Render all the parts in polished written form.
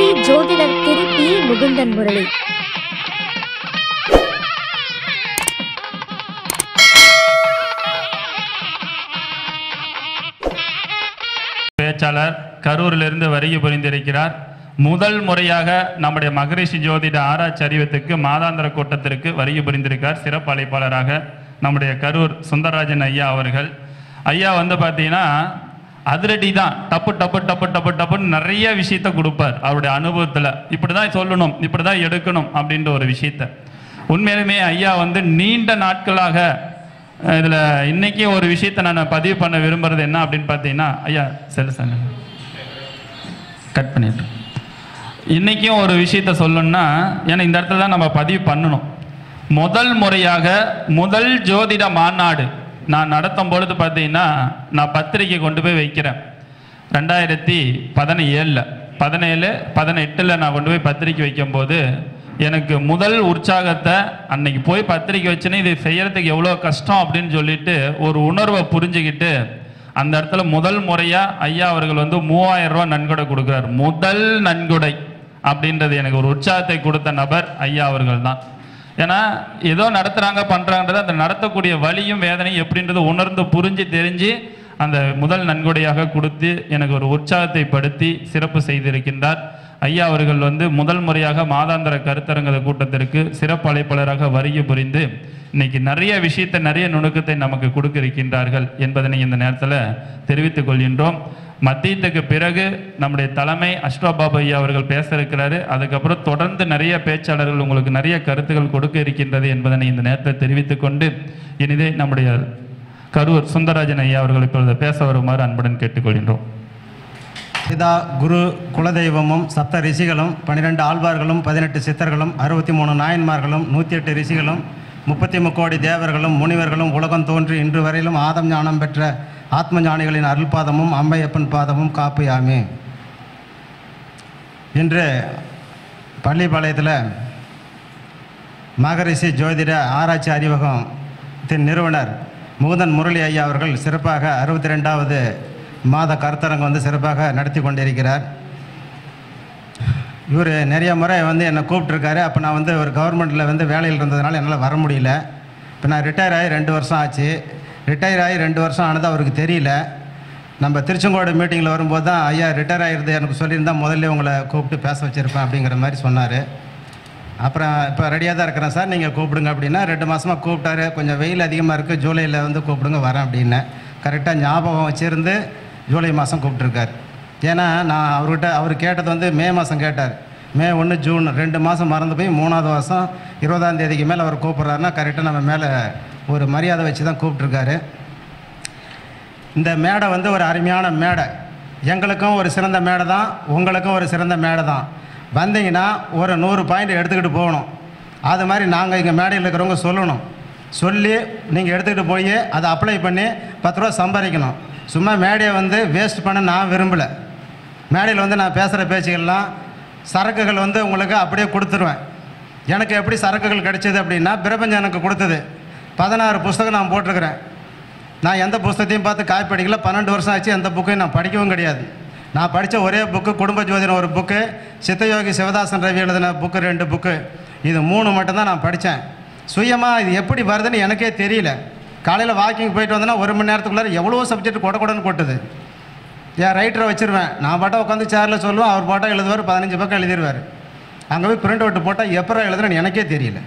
இலக்கிய ஜோதிடர் திரு பி. முகுந்தன் முரளி. பேச்சாளர் கரூரிலிருந்து வருகை புரிந்திருக்கிறார். முதல் முறையாக நம்முடைய மகரிஷி ஜோதிட ஆராய்ச்சி அறிவத்துக்கு மாதாந்திர கூட்டத்திற்கு வருகை புரிந்திருக்கிறார். சிறப்பு அழைப்பாளராக நம்முடைய கரூர் சுந்தரராஜன் ஐயா அவர்கள். ஐயா வந்து பார்த்தீங்கன்னா அதிரடி தான், டப்பு டப்பு டப்பு டப்பு டப்புன்னு நிறைய விஷயத்த கொடுப்பார். அவருடைய அனுபவத்தில் இப்படி தான் சொல்லணும், இப்படி தான் எடுக்கணும் அப்படின்ற ஒரு விஷயத்த உண்மையிலுமே ஐயா வந்து நீண்ட நாட்களாக இதில் இன்றைக்கி ஒரு விஷயத்தை நான் பதிவு பண்ண விரும்புகிறது என்ன அப்படின்னு பார்த்தீங்கன்னா, ஐயா சரி சார் கட் பண்ணிட்டு இன்றைக்கும் ஒரு விஷயத்த சொல்லணும்னா, ஏன்னா இந்த இடத்துல தான் நம்ம பதிவு பண்ணணும். முதல் முறையாக முதல் ஜோதிட மாநாடு நான் நடத்தும் பொழுது பார்த்தீங்கன்னா, நான் பத்திரிக்கை கொண்டு போய் வைக்கிறேன். 2017 நான் கொண்டு போய் பத்திரிக்கை வைக்கும்போது எனக்கு முதல் உற்சாகத்தை அன்னைக்கு போய் பத்திரிக்கை வச்சுன்னு இது செய்கிறதுக்கு எவ்வளோ கஷ்டம் அப்படின்னு சொல்லிட்டு ஒரு உணர்வை புரிஞ்சுக்கிட்டு அந்த இடத்துல முதல் முறையாக ஐயா அவர்கள் வந்து 3000 ரூபா நன்கொடை கொடுக்குறார். முதல் நன்கொடை அப்படின்றது எனக்கு ஒரு உற்சாகத்தை கொடுத்த நபர் ஐயா அவர்கள் தான். ஏன்னா ஏதோ நடத்துகிறாங்க பண்ணுறாங்கன்றது அந்த நடத்தக்கூடிய வழியும் வேதனையும் எப்படின்றது உணர்ந்து புரிஞ்சு தெரிஞ்சு அந்த முதல் நன்கொடையாக கொடுத்து எனக்கு ஒரு உற்சாகத்தை படுத்தி சிறப்பு செய்திருக்கின்றார் ஐயா அவர்கள். வந்து முதல் முறையாக மாதாந்திர கருத்தரங்க கூட்டத்திற்கு சிறப்பு அழைப்பாளராக வருகை புரிந்து இன்னைக்கு நிறைய விஷயத்தை நிறைய நுணுக்கத்தை நமக்கு கொடுக்க இருக்கின்றார்கள் என்பதனை இந்த நேரத்தில் தெரிவித்துக் கொள்கின்றோம். மத்தியத்துக்கு பிறகு நம்முடைய தலைமை அஷ்டபாபு ஐயா அவர்கள் பேச இருக்கிறாரு. அதுக்கப்புறம் தொடர்ந்து நிறைய பேச்சாளர்கள் உங்களுக்கு நிறைய கருத்துக்கள் கொடுக்க இருக்கின்றது என்பதனை இந்த நேரத்தில் தெரிவித்துக் கொண்டு இனிதே நம்முடைய கரூர் சுந்தரராஜன் ஐயா அவர்கள் இப்பொழுது பேச வருமாறு அன்புடன் கேட்டுக்கொள்கின்றோம். பிதா குரு குலதெய்வமும் 7 ரிஷிகளும் 12 ஆழ்வார்களும் 18 சித்தர்களும் 63 நாயன்மார்களும் 108 ரிஷிகளும் 33 கோடி தேவர்களும் முனிவர்களும் உலகம் தோன்றி இன்று வரையிலும் ஆதம் ஞானம் பெற்ற ஆத்ம ஞானிகளின் அருள்பாதமும் அம்மையப்பன் பாதமும் காப்பு யாமே. இன்று பள்ளிப்பாளையத்தில் மகரிஷி ஜோதிட ஆராய்ச்சி அறிவகத்தின் நிறுவனர் முகுந்தன் முரளி ஐயா அவர்கள் சிறப்பாக 62வது மாத கருத்தரங்கம் வந்து சிறப்பாக நடத்தி கொண்டிருக்கிறார். இவர் நிறைய முறை வந்து என்னை கூப்பிட்டுருக்காரு. அப்போ நான் வந்து ஒரு கவர்மெண்ட்டில் வந்து வேலையில் இருந்ததுனால என்னால் வர முடியல. இப்போ நான் ரிட்டையர் ஆகி 2 வருஷம் ஆச்சு. ரிட்டையர் ஆகி 2 வருஷம் ஆனது அவருக்கு தெரியல. நம்ம திருச்செங்கோடு மீட்டிங்கில் வரும்போது தான் ஐயா ரிட்டையர் ஆகிடுது எனக்கு சொல்லியிருந்தால் முதல்ல உங்களை கூப்பிட்டு பேச வச்சுருப்பேன் அப்படிங்கிற மாதிரி சொன்னார். அப்புறம் இப்போ ரெடியாக தான் இருக்கிறேன் சார், நீங்கள் கூப்பிடுங்க அப்படின்னா 2 மாதமாக கூப்பிட்டாரு. கொஞ்சம் வெயில் அதிகமாக இருக்குது, ஜூலையில் வந்து கூப்பிடுங்க வரேன் அப்படின்னு கரெக்டாக ஞாபகம் வச்சுருந்து ஜூலை மாதம் கூப்பிட்டுருக்கார். ஏன்னா நான் அவர் கேட்டது வந்து மே மாதம் கேட்டார். மே 1 ஜூன் 2 மாதம் மறந்து போய் 3வது மாதம் 20ஆம் தேதிக்கு மேலே அவர் கூப்பிட்றாருன்னா கரெக்டாக நம்ம மேலே ஒரு மரியாதை வச்சு தான் கூப்பிட்ருக்காரு. இந்த மேடை வந்து ஒரு அருமையான மேடை, எங்களுக்கும் ஒரு சிறந்த மேடை தான், உங்களுக்கும் ஒரு சிறந்த மேடை தான். வந்தீங்கன்னா ஒரு 100 பாயிண்ட் எடுத்துக்கிட்டு போகணும். அது மாதிரி நாங்கள் இங்கே மேடையில் இருக்கிறவங்க சொல்லணும். சொல்லி நீங்கள் எடுத்துக்கிட்டு போய் அதை அப்ளை பண்ணி 10 ரூபா சம்பாதிக்கணும். சும்மா மேடையை வந்து வேஸ்ட் பண்ண நான் விரும்பலை. மேடையில் வந்து நான் பேசுகிற பேச்சுகள்லாம் சரக்குகள் வந்து உங்களுக்கு அப்படியே கொடுத்துருவேன். எனக்கு எப்படி சரக்குகள் கிடைச்சது அப்படின்னா, பிரபஞ்சம் எனக்கு கொடுத்தது. 16 புஸ்தகம் நான் போட்டிருக்கிறேன். நான் எந்த புஸ்தத்தையும் பார்த்து காய் படிக்கல. 12 வருஷம் ஆச்சு எந்த புக்கையும் நான் படிக்கவும் கிடையாது. நான் படித்த ஒரே புக்கு குடும்ப ஜோதின ஒரு புக்கு, சித்தயோகி சிவதாசன் ரவி எழுதின புக்கு 2 புக்கு, இது 3 மட்டும்தான் நான் படித்தேன். சுயமாக இது எப்படி வருதுன்னு எனக்கே தெரியல. காலையில் வாக்கிங் போயிட்டு வந்தேன்னா 1 மணி நேரத்துக்குள்ளார எவ்வளோ சப்ஜெக்ட் கொடக்குடன்னு கொட்டுது. என் ரைட்டரை வச்சுருவேன், நான் பாட்டை உட்காந்து சேரில் சொல்லுவேன், அவர் பாட்டை எழுதுவார், 15 பக்கம் எழுதிடுவார். அங்கே போய் பிரிண்ட் அவுட் போட்டால் எப்போ எழுதுறேன்னு எனக்கே தெரியல.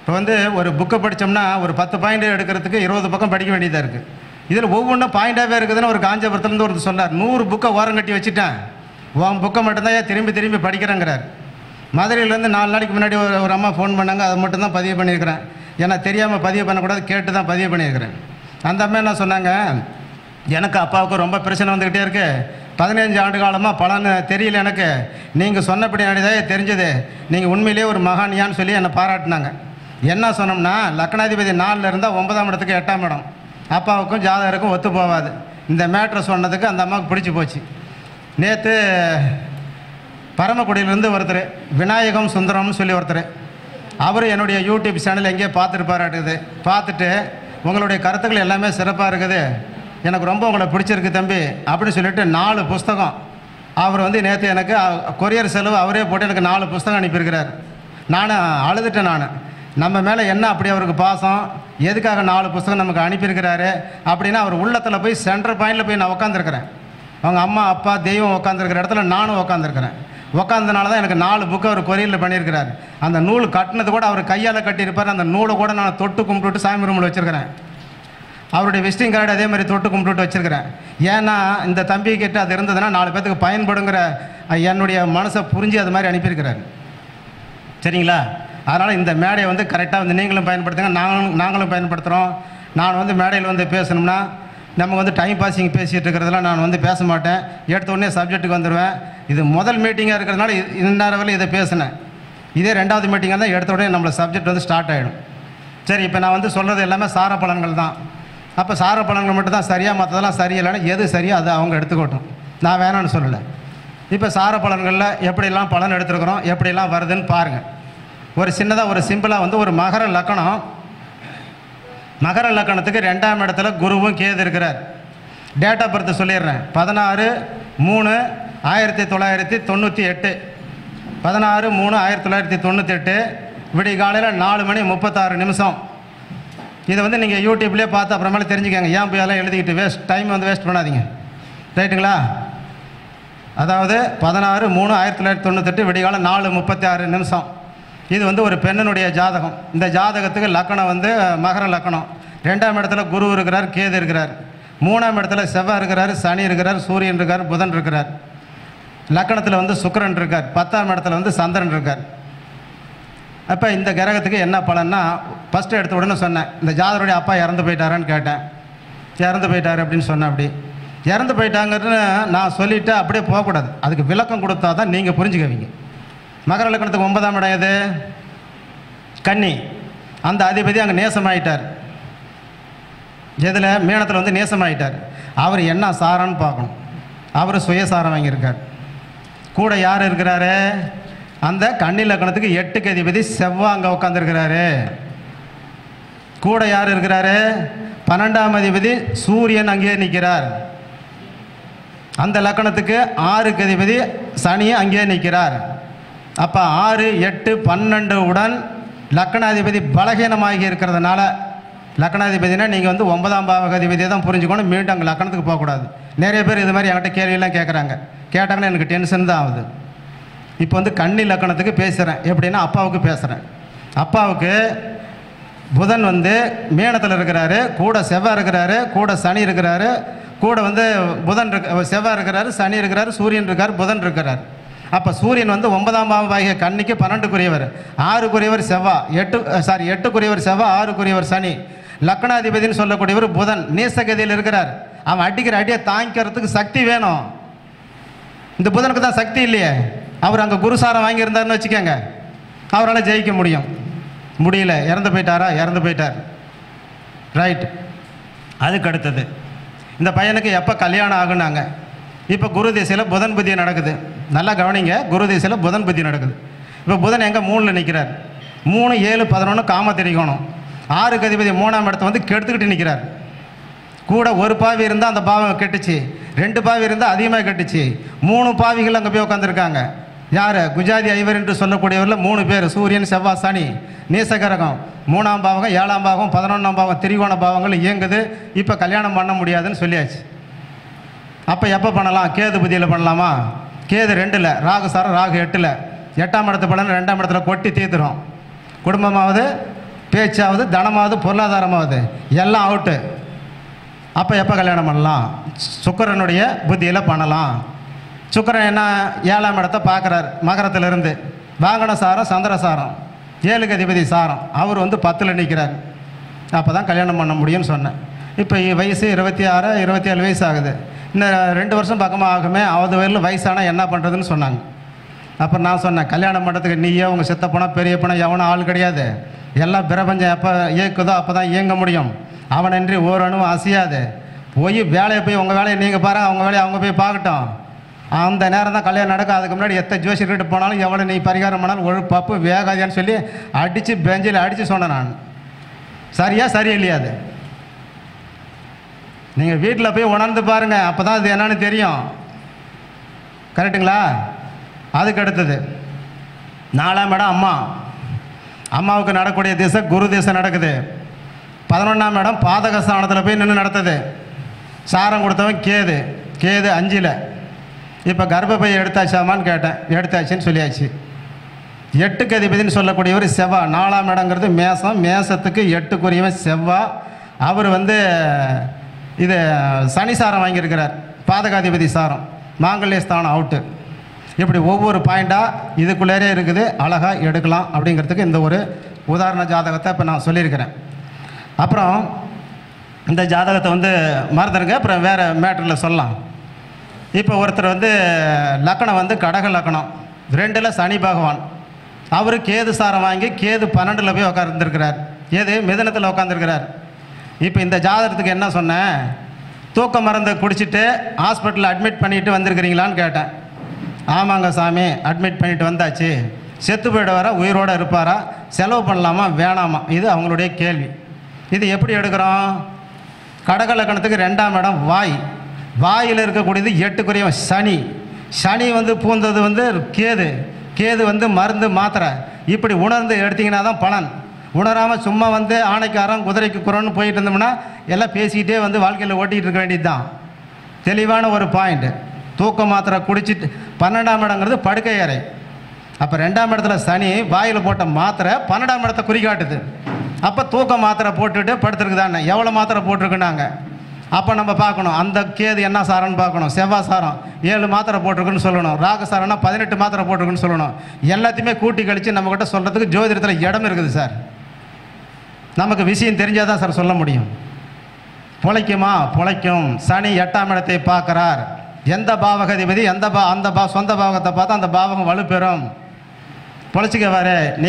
இப்போ வந்து ஒரு புக்கை படித்தோம்னா ஒரு 10 பாயிண்ட் எடுக்கிறதுக்கு 20 பக்கம் படிக்க வேண்டியதாக இருக்குது. இதில் ஒவ்வொன்றும் பாயிண்டாகவே இருக்குதுன்னு ஒரு காஞ்சிபுரத்துலேருந்து ஒருத்தர் சொன்னார், 100 புக்கை ஓரம் கட்டி வச்சுட்டேன், உன் புக்கை மட்டும்தான் ஏன் திரும்பி திரும்பி படிக்கிறேங்கிறார். மதுரையிலேருந்து 4 நாளைக்கு முன்னாடி ஒரு அம்மா ஃபோன் பண்ணாங்க, அதை மட்டும்தான் பதிவு பண்ணியிருக்கிறேன். ஏன்னா தெரியாமல் பதிவு பண்ணக்கூடாது, கேட்டு தான் பதிவு பண்ணியிருக்கிறேன். அந்த அம்மா என்ன சொன்னாங்க, எனக்கு அப்பாவுக்கு ரொம்ப பிரச்சனை வந்துக்கிட்டே இருக்குது, 15 ஆண்டு காலமாக பலன்னு தெரியல எனக்கு, நீங்கள் சொன்னபடி நாடிதாக தெரிஞ்சது, நீங்கள் உண்மையிலேயே ஒரு மகானியான்னு சொல்லி என்னை பாராட்டினாங்க. என்ன சொன்னோம்னா, லக்னாதிபதி 4 இருந்தால் 9ஆம் இடத்துக்கு 8ஆம் இடம் அப்பாவுக்கும் ஜாதகருக்கும் ஒத்து போகாது. இந்த மேட்ரை சொன்னதுக்கு அந்த அம்மாவுக்கு பிடிச்சி போச்சு. நேற்று பரமக்குடியிலேருந்து ஒருத்தர் விநாயகம் சுந்தரம்னு சொல்லி ஒருத்தர், அவர் என்னுடைய யூடியூப் சேனல் எங்கேயே பார்த்துட்டு பார்த்துட்டு உங்களுடைய கருத்துக்கள் எல்லாமே சிறப்பாக இருக்குது, எனக்கு ரொம்ப உங்களை பிடிச்சிருக்கு தம்பி அப்படின்னு சொல்லிட்டு 4 புஸ்தகம் அவர் வந்து நேற்று எனக்கு கொரியர் செலவு அவரே போட்டு எனக்கு 4 புஸ்தகம் அனுப்பியிருக்கிறார். நானும் அழுதுட்டேன். நான் நம்ம மேலே என்ன அப்படி அவருக்கு பாசம், எதுக்காக 4 புஸ்தகம் நமக்கு அனுப்பியிருக்கிறாரு அப்படின்னா அவர் உள்ளத்தில் போய் சென்டர் பாயிண்டில் போய் நான் உட்காந்துருக்கிறேன். அவங்க அம்மா அப்பா தெய்வம் உட்காந்துருக்கிற இடத்துல நானும் உட்காந்துருக்கிறேன். உட்காந்தனால தான் எனக்கு 4 புக்கு அவர் கொரியரில் பண்ணியிருக்கிறார். அந்த நூல் கட்டினது கூட அவர் கையால் கட்டியிருப்பார். அந்த நூலை கூட நான் தொட்டு கும்பிட்டு சாமி ரூமில் வச்சுருக்கிறேன். அவருடைய விசிட்டிங் கார்டு அதே மாதிரி தொட்டு கும்பிட்டு வச்சுருக்கிறேன். ஏன்னா இந்த தம்பிக்கிட்ட அது இருந்ததுன்னா 4 பேத்துக்கு பயன்படுங்கிற என்னுடைய மனசை புரிஞ்சு அது மாதிரி அனுப்பியிருக்கிறார். சரிங்களா? அதனால் இந்த மேடையை வந்து கரெக்டாக வந்து நீங்களும் பயன்படுத்துங்க, நாங்களும் பயன்படுத்துகிறோம். நான் வந்து மேடையில் வந்து பேசணும்னா நம்ம வந்து டைம் பாஸிங் பேசிகிட்டு இருக்கிறதெல்லாம் நான் வந்து பேச மாட்டேன். எடுத்த உடனே சப்ஜெக்ட்டுக்கு வந்துடுவேன். இது முதல் மீட்டிங்காக இருக்கிறதுனால இந்நேரம் வரையும் இதை பேசினேன். இதே 2வது மீட்டிங்காக தான் எடுத்த உடனே நம்மளை சப்ஜெக்ட் வந்து ஸ்டார்ட் ஆகிடும். சரி, இப்போ நான் வந்து சொல்கிறது எல்லாமே சார பலன்கள் தான். அப்போ சார பலன்கள் மட்டும் தான் சரியாக, மற்றதெல்லாம் சரியில்லைன்னா எது சரியோ அதை அவங்க எடுத்துக்கட்டும். நான் வேணான்னு சொல்லலை. இப்போ சார பலன்களில் எப்படிலாம் பலன் எடுத்துருக்குறோம், எப்படிலாம் வருதுன்னு பாருங்கள். ஒரு சின்னதாக ஒரு சிம்பிளாக வந்து ஒரு மகர லக்கணம், மகர லக்கணத்துக்கு 2ஆம் இடத்துல குருவும் கேது இருக்கிறார். டேட் ஆஃப் பர்த் சொல்லிடுறேன். 16/3/1998. 16/3/1998 விடிகாலையில் 4:36. இதை வந்து நீங்கள் யூடியூப்லேயே பார்த்து அப்புறமேலே தெரிஞ்சுக்கோங்க. ஏன் போய் அதெல்லாம் எழுதிக்கிட்டு டைம் வந்து வேஸ்ட் பண்ணாதீங்க. ரைட்டுங்களா? அதாவது 16/3/1998 விடிகாலம் 4:36. இது வந்து ஒரு பெண்ணினுடைய ஜாதகம். இந்த ஜாதகத்துக்கு லக்கணம் வந்து மகர லக்கணம். 2ஆம் இடத்துல குரு இருக்கிறார், கேது இருக்கிறார். 3ஆம் இடத்துல செவ்வாய் இருக்கிறார், சனி இருக்கிறார், சூரியன் இருக்கார், புதன் இருக்கிறார். லக்கணத்தில் வந்து சுக்கிரன் இருக்கார். 10ஆம் இடத்துல வந்து சந்திரன் இருக்கார். அப்போ இந்த கிரகத்துக்கு என்ன பலன்னா, ஃபஸ்ட்டு எடுத்த உடனே சொன்னேன், இந்த ஜாதகருடைய அப்பா இறந்து போயிட்டாரான்னு கேட்டேன். இறந்து போயிட்டார் அப்படின்னு சொன்னேன். அப்படி இறந்து போயிட்டாங்கன்னு நான் சொல்லிவிட்டு அப்படியே போகக்கூடாது. அதுக்கு விளக்கம் கொடுத்தா தான் நீங்கள் புரிஞ்சுக்குவீங்க. மகர லக்கணத்துக்கு 9ஆம் இடம் எது? கன்னி. அந்த அதிபதி அங்கே நேசமாயிட்டார். எதில்? மீனத்தில் வந்து நேசமாயிட்டார். அவர் என்ன சாரான்னு பார்க்கணும். அவர் சுயசாரம் வாங்கியிருக்கார். கூட யார் இருக்கிறாரு? அந்த கன்னி லக்கணத்துக்கு 8க்கு அதிபதி செவ்வாய் அங்கே உட்காந்துருக்கிறாரு. கூட யார் இருக்கிறாரு? 12ஆம் அதிபதி சூரியன் அங்கேயே நிற்கிறார். அந்த லக்கணத்துக்கு 6க்கு அதிபதி சனி அங்கேயே நிற்கிறார். அப்போ 6, 8, 12 உடன் லக்கணாதிபதி பலகீனமாகி இருக்கிறதுனால, லக்கணாதிபதினா நீங்கள் வந்து 9ஆம் பாவகாதிபதியை தான் புரிஞ்சுக்கணும். மீண்டும் அங்கே லக்கணத்துக்கு போகக்கூடாது. நிறைய பேர் இது மாதிரி என்கிட்ட கேள்வியெல்லாம் கேட்குறாங்க. கேட்டாங்கன்னா எனக்கு டென்ஷன் தான் ஆகுது. இப்போ வந்து கன்னி லக்கணத்துக்கு பேசுகிறேன். எப்படின்னா அப்பாவுக்கு பேசுகிறேன். அப்பாவுக்கு புதன் வந்து மீனத்தில் இருக்கிறாரு, கூட செவ்வாய் இருக்கிறாரு, கூட சனி இருக்கிறாரு, கூட வந்து புதன் செவ்வாய் இருக்கிறாரு, சனி இருக்கிறாரு, சூரியன் இருக்கார், புதன் இருக்கிறார். அப்போ சூரியன் வந்து 9ஆம் பாவமாகிய கன்னிக்கு 12 குறையவர், 6 குறையவர் செவ்வாய், 8 குறையவர் செவ்வாய், 6 குறையவர் சனி. லக்கணாதிபதினு சொல்லக்கூடியவர் புதன் நீசகதியில் இருக்கிறார். அவன் அடிக்கிற அடியை தாங்கிக்கிறதுக்கு சக்தி வேணும். இந்த புதனுக்கு தான் சக்தி இல்லையே. அவர் அங்கே குருசாரம் வாங்கியிருந்தார்னு வச்சுக்கோங்க, அவரால் ஜெயிக்க முடியும். முடியல. இறந்து போயிட்டாரா? இறந்து போயிட்டார். ரைட். அதுக்கு அடுத்தது இந்த பையனுக்கு எப்போ கல்யாணம் ஆகுனாங்க. இப்போ குரு திசையில் புதன் புத்தி நடக்குது. நல்லா கவனிங்க. குரு திசையில் புதன் புத்தி நடக்குது. இப்போ புதன் எங்கே? 3ல் நிற்கிறார். 3, 7, 11 காமத்திரிகோணம். 6க்கு அதிபதி 3ஆம் இடத்த வந்து கெடுத்துக்கிட்டு நிற்கிறார். கூட ஒரு பாவி இருந்தால் அந்த பாவம் கெட்டுச்சு, 2 பாவி இருந்தால் அதிகமாக கெட்டுச்சு, 3 பாவிகள் அங்கே போய் உட்காந்துருக்காங்க. யார்? குஜாதி ஐவர் என்று சொல்லக்கூடியவரில் 3 பேர், சூரியன், செவ்வாய், சனி. நீசகரகம் 3ஆம் பாவகம், 7ஆம் பாவகம், 11ஆம் பாவகம், திரிகோண பாவங்கள் இயங்குது. இப்போ கல்யாணம் பண்ண முடியாதுன்னு சொல்லியாச்சு. அப்போ எப்போ பண்ணலாம்? கேது புதியில் பண்ணலாமா? கேது 2ல், ராகு சாரம் ராகு 8ல். 8ஆம் இடத்து பலன் 2ஆம் இடத்துல கொட்டி தீர்த்துடும். குடும்பமாவது, பேச்சாவது, தனமாவது, பொருளாதாரமாவது எல்லாம் அவுட்டு. அப்போ எப்போ கல்யாணம் பண்ணலாம்? சுக்கிரனுடைய புத்தியில் பண்ணலாம். சுக்கிரன் என்ன? 7ஆம் இடத்த பார்க்குறார் மகரத்திலிருந்து. வாகன சாரம் சந்திர சாரம், 7க்கு அதிபதி சாரம். அவர் வந்து 10ல் நிற்கிறார். அப்போ தான் கல்யாணம் பண்ண முடியும்னு சொன்னேன். இப்போ வயசு 26, 27 வயசு ஆகுது. இன்னும் 2 வருஷம் பக்கமாக ஆகுமே. அவது வயலில் வயசானால் என்ன பண்ணுறதுன்னு சொன்னாங்க. அப்புறம் நான் சொன்னேன், கல்யாணம் பண்ணுறதுக்கு நீயே உங்கள் சித்தப்பனா பெரியப்பனா எவனோ ஆள் கிடையாது. எல்லாம் பிரபஞ்சம் எப்போ இயக்குதோ அப்போ தான் இயங்க முடியும். அவனின்றி ஓரணுவும் அசையாது. போய் வேலையை போய் உங்கள் வேலையை நீங்கள் பாருங்கள், அவங்க வேலையை அவங்க போய் பார்க்கட்டும். அந்த நேரம் தான் கல்யாணம் நடக்கும். அதுக்கு முன்னாடி எத்தனை ஜோசியர்கிட்ட போனாலும் எவ்வளோ நீ பரிகாரம் பண்ணாலும் ஒரு பப்பு வேகாதியான்னு சொல்லி அடித்து பெஞ்சில் அடித்து சொன்னேன் நான். சரியா? சரி இல்லையாது? நீங்கள் வீட்டில் போய் உணர்ந்து பாருங்கள். அப்போ தான் அது என்னன்னு தெரியும். கரெக்டுங்களா? அதுக்கு அடுத்தது 4ஆம் இடம் அம்மா. அம்மாவுக்கு நடக்கூடிய திசை குரு திசை நடக்குது. 11ஆம் இடம் பாதக ஸ்தானத்தில் போய் நின்று நடத்துது. சாரம் கொடுத்தவன் கேது. கேது 5ல். இப்போ கர்ப்பப்பை எடுத்தாச்சாமான்னு கேட்டேன். எடுத்தாச்சுன்னு சொல்லியாச்சு. 8க்கு அதிபதினு சொல்லக்கூடியவர் செவ்வாய். 4ஆம் இடங்கிறது மேசம். மேசத்துக்கு 8க்குரியவன் செவ்வாய். அவர் இது சனி சாரம் வாங்கியிருக்கிறார். பாதகாதிபதி சாரம். மாங்கல்ய ஸ்தானம் அவுட்டு. இப்படி ஒவ்வொரு பாயிண்டாக இதுக்குள்ளேரே இருக்குது, அழகாக எடுக்கலாம் அப்படிங்கிறதுக்கு இந்த ஒரு உதாரண ஜாதகத்தை இப்போ நான் சொல்லியிருக்கிறேன். அப்புறம் இந்த ஜாதகத்தை மறந்துடுங்க, அப்புறம் வேறு மேட்டரில் சொல்லலாம். இப்போ ஒருத்தர் லக்கணம் கடக லக்கணம், 2ல் சனி பகவான். அவர் கேது சாரம் வாங்கி கேது 12ல் போய் உட்காந்துருக்கிறார். ஏது மிதனத்தில் உட்காந்துருக்கிறார். இப்போ இந்த ஜாதகத்துக்கு என்ன சொன்னேன், தூக்க மருந்து குடிச்சிட்டு ஹாஸ்பிட்டலில் அட்மிட் பண்ணிட்டு வந்திருக்கிறீங்களான்னு கேட்டேன். ஆமாங்க சாமி, அட்மிட் பண்ணிட்டு வந்தாச்சு. செத்து போயிட வர உயிரோடு இருப்பாரா, செலவு பண்ணலாமா வேணாமா, இது அவங்களுடைய கேள்வி. இது எப்படி எடுக்கிறோம்? கடக லக்கணத்துக்கு 2ஆம் இடம் வாய். வாயில் இருக்கக்கூடியது 8க்குரியவன் சனி. சனி பூந்தது கேது. கேது மருந்து மாத்திரை. இப்படி உணர்ந்து எடுத்திங்கன்னா தான் பலன். உணராமல் சும்மா ஆணைக்காரன் குதிரைக்கு குறன்னு போயிட்டு இருந்தோம்னா எல்லாம் பேசிக்கிட்டே வாழ்க்கையில் ஓட்டிகிட்டு இருக்க வேண்டியது தான். தெளிவான ஒரு பாயிண்ட்டு. தூக்க மாத்திரை குடிச்சிட்டு 12ஆம் இடங்கிறது படுக்கை அறை. அப்போ 2ஆம் இடத்துல சனி வாயில் போட்ட மாத்திரை 12ஆம் இடத்தை குறிக்காட்டுது. அப்போ தூக்க மாத்திரை போட்டுட்டு படுத்துருக்குதானே, எவ்வளோ மாத்திரை போட்டிருக்குனாங்க அப்போ நம்ம பார்க்கணும். அந்த கேது என்ன சாரம்னு பார்க்கணும். செவ்வாய் சாரம் 7 மாத்திரை போட்டிருக்குன்னு சொல்லணும். ராகு சாரம்னா 18 மாத்திரை போட்டிருக்குன்னு சொல்லணும். எல்லாத்தையுமே கூட்டி கழித்து நம்மக்கிட்ட சொல்கிறதுக்கு ஜோதிடத்தில் இடம் இருக்குது சார். நமக்கு விஷயம் தெரிஞ்சால் தான் சார் சொல்ல முடியும். பொழைக்குமா? பொழைக்கும். சனி 8ஆம் இடத்தை பார்க்குறார். எந்த பாவகதிபதி சொந்த பாவகத்தை பார்த்தா அந்த பாவகம் வலுப்பெறும். பொழைச்சிக்க வர நீ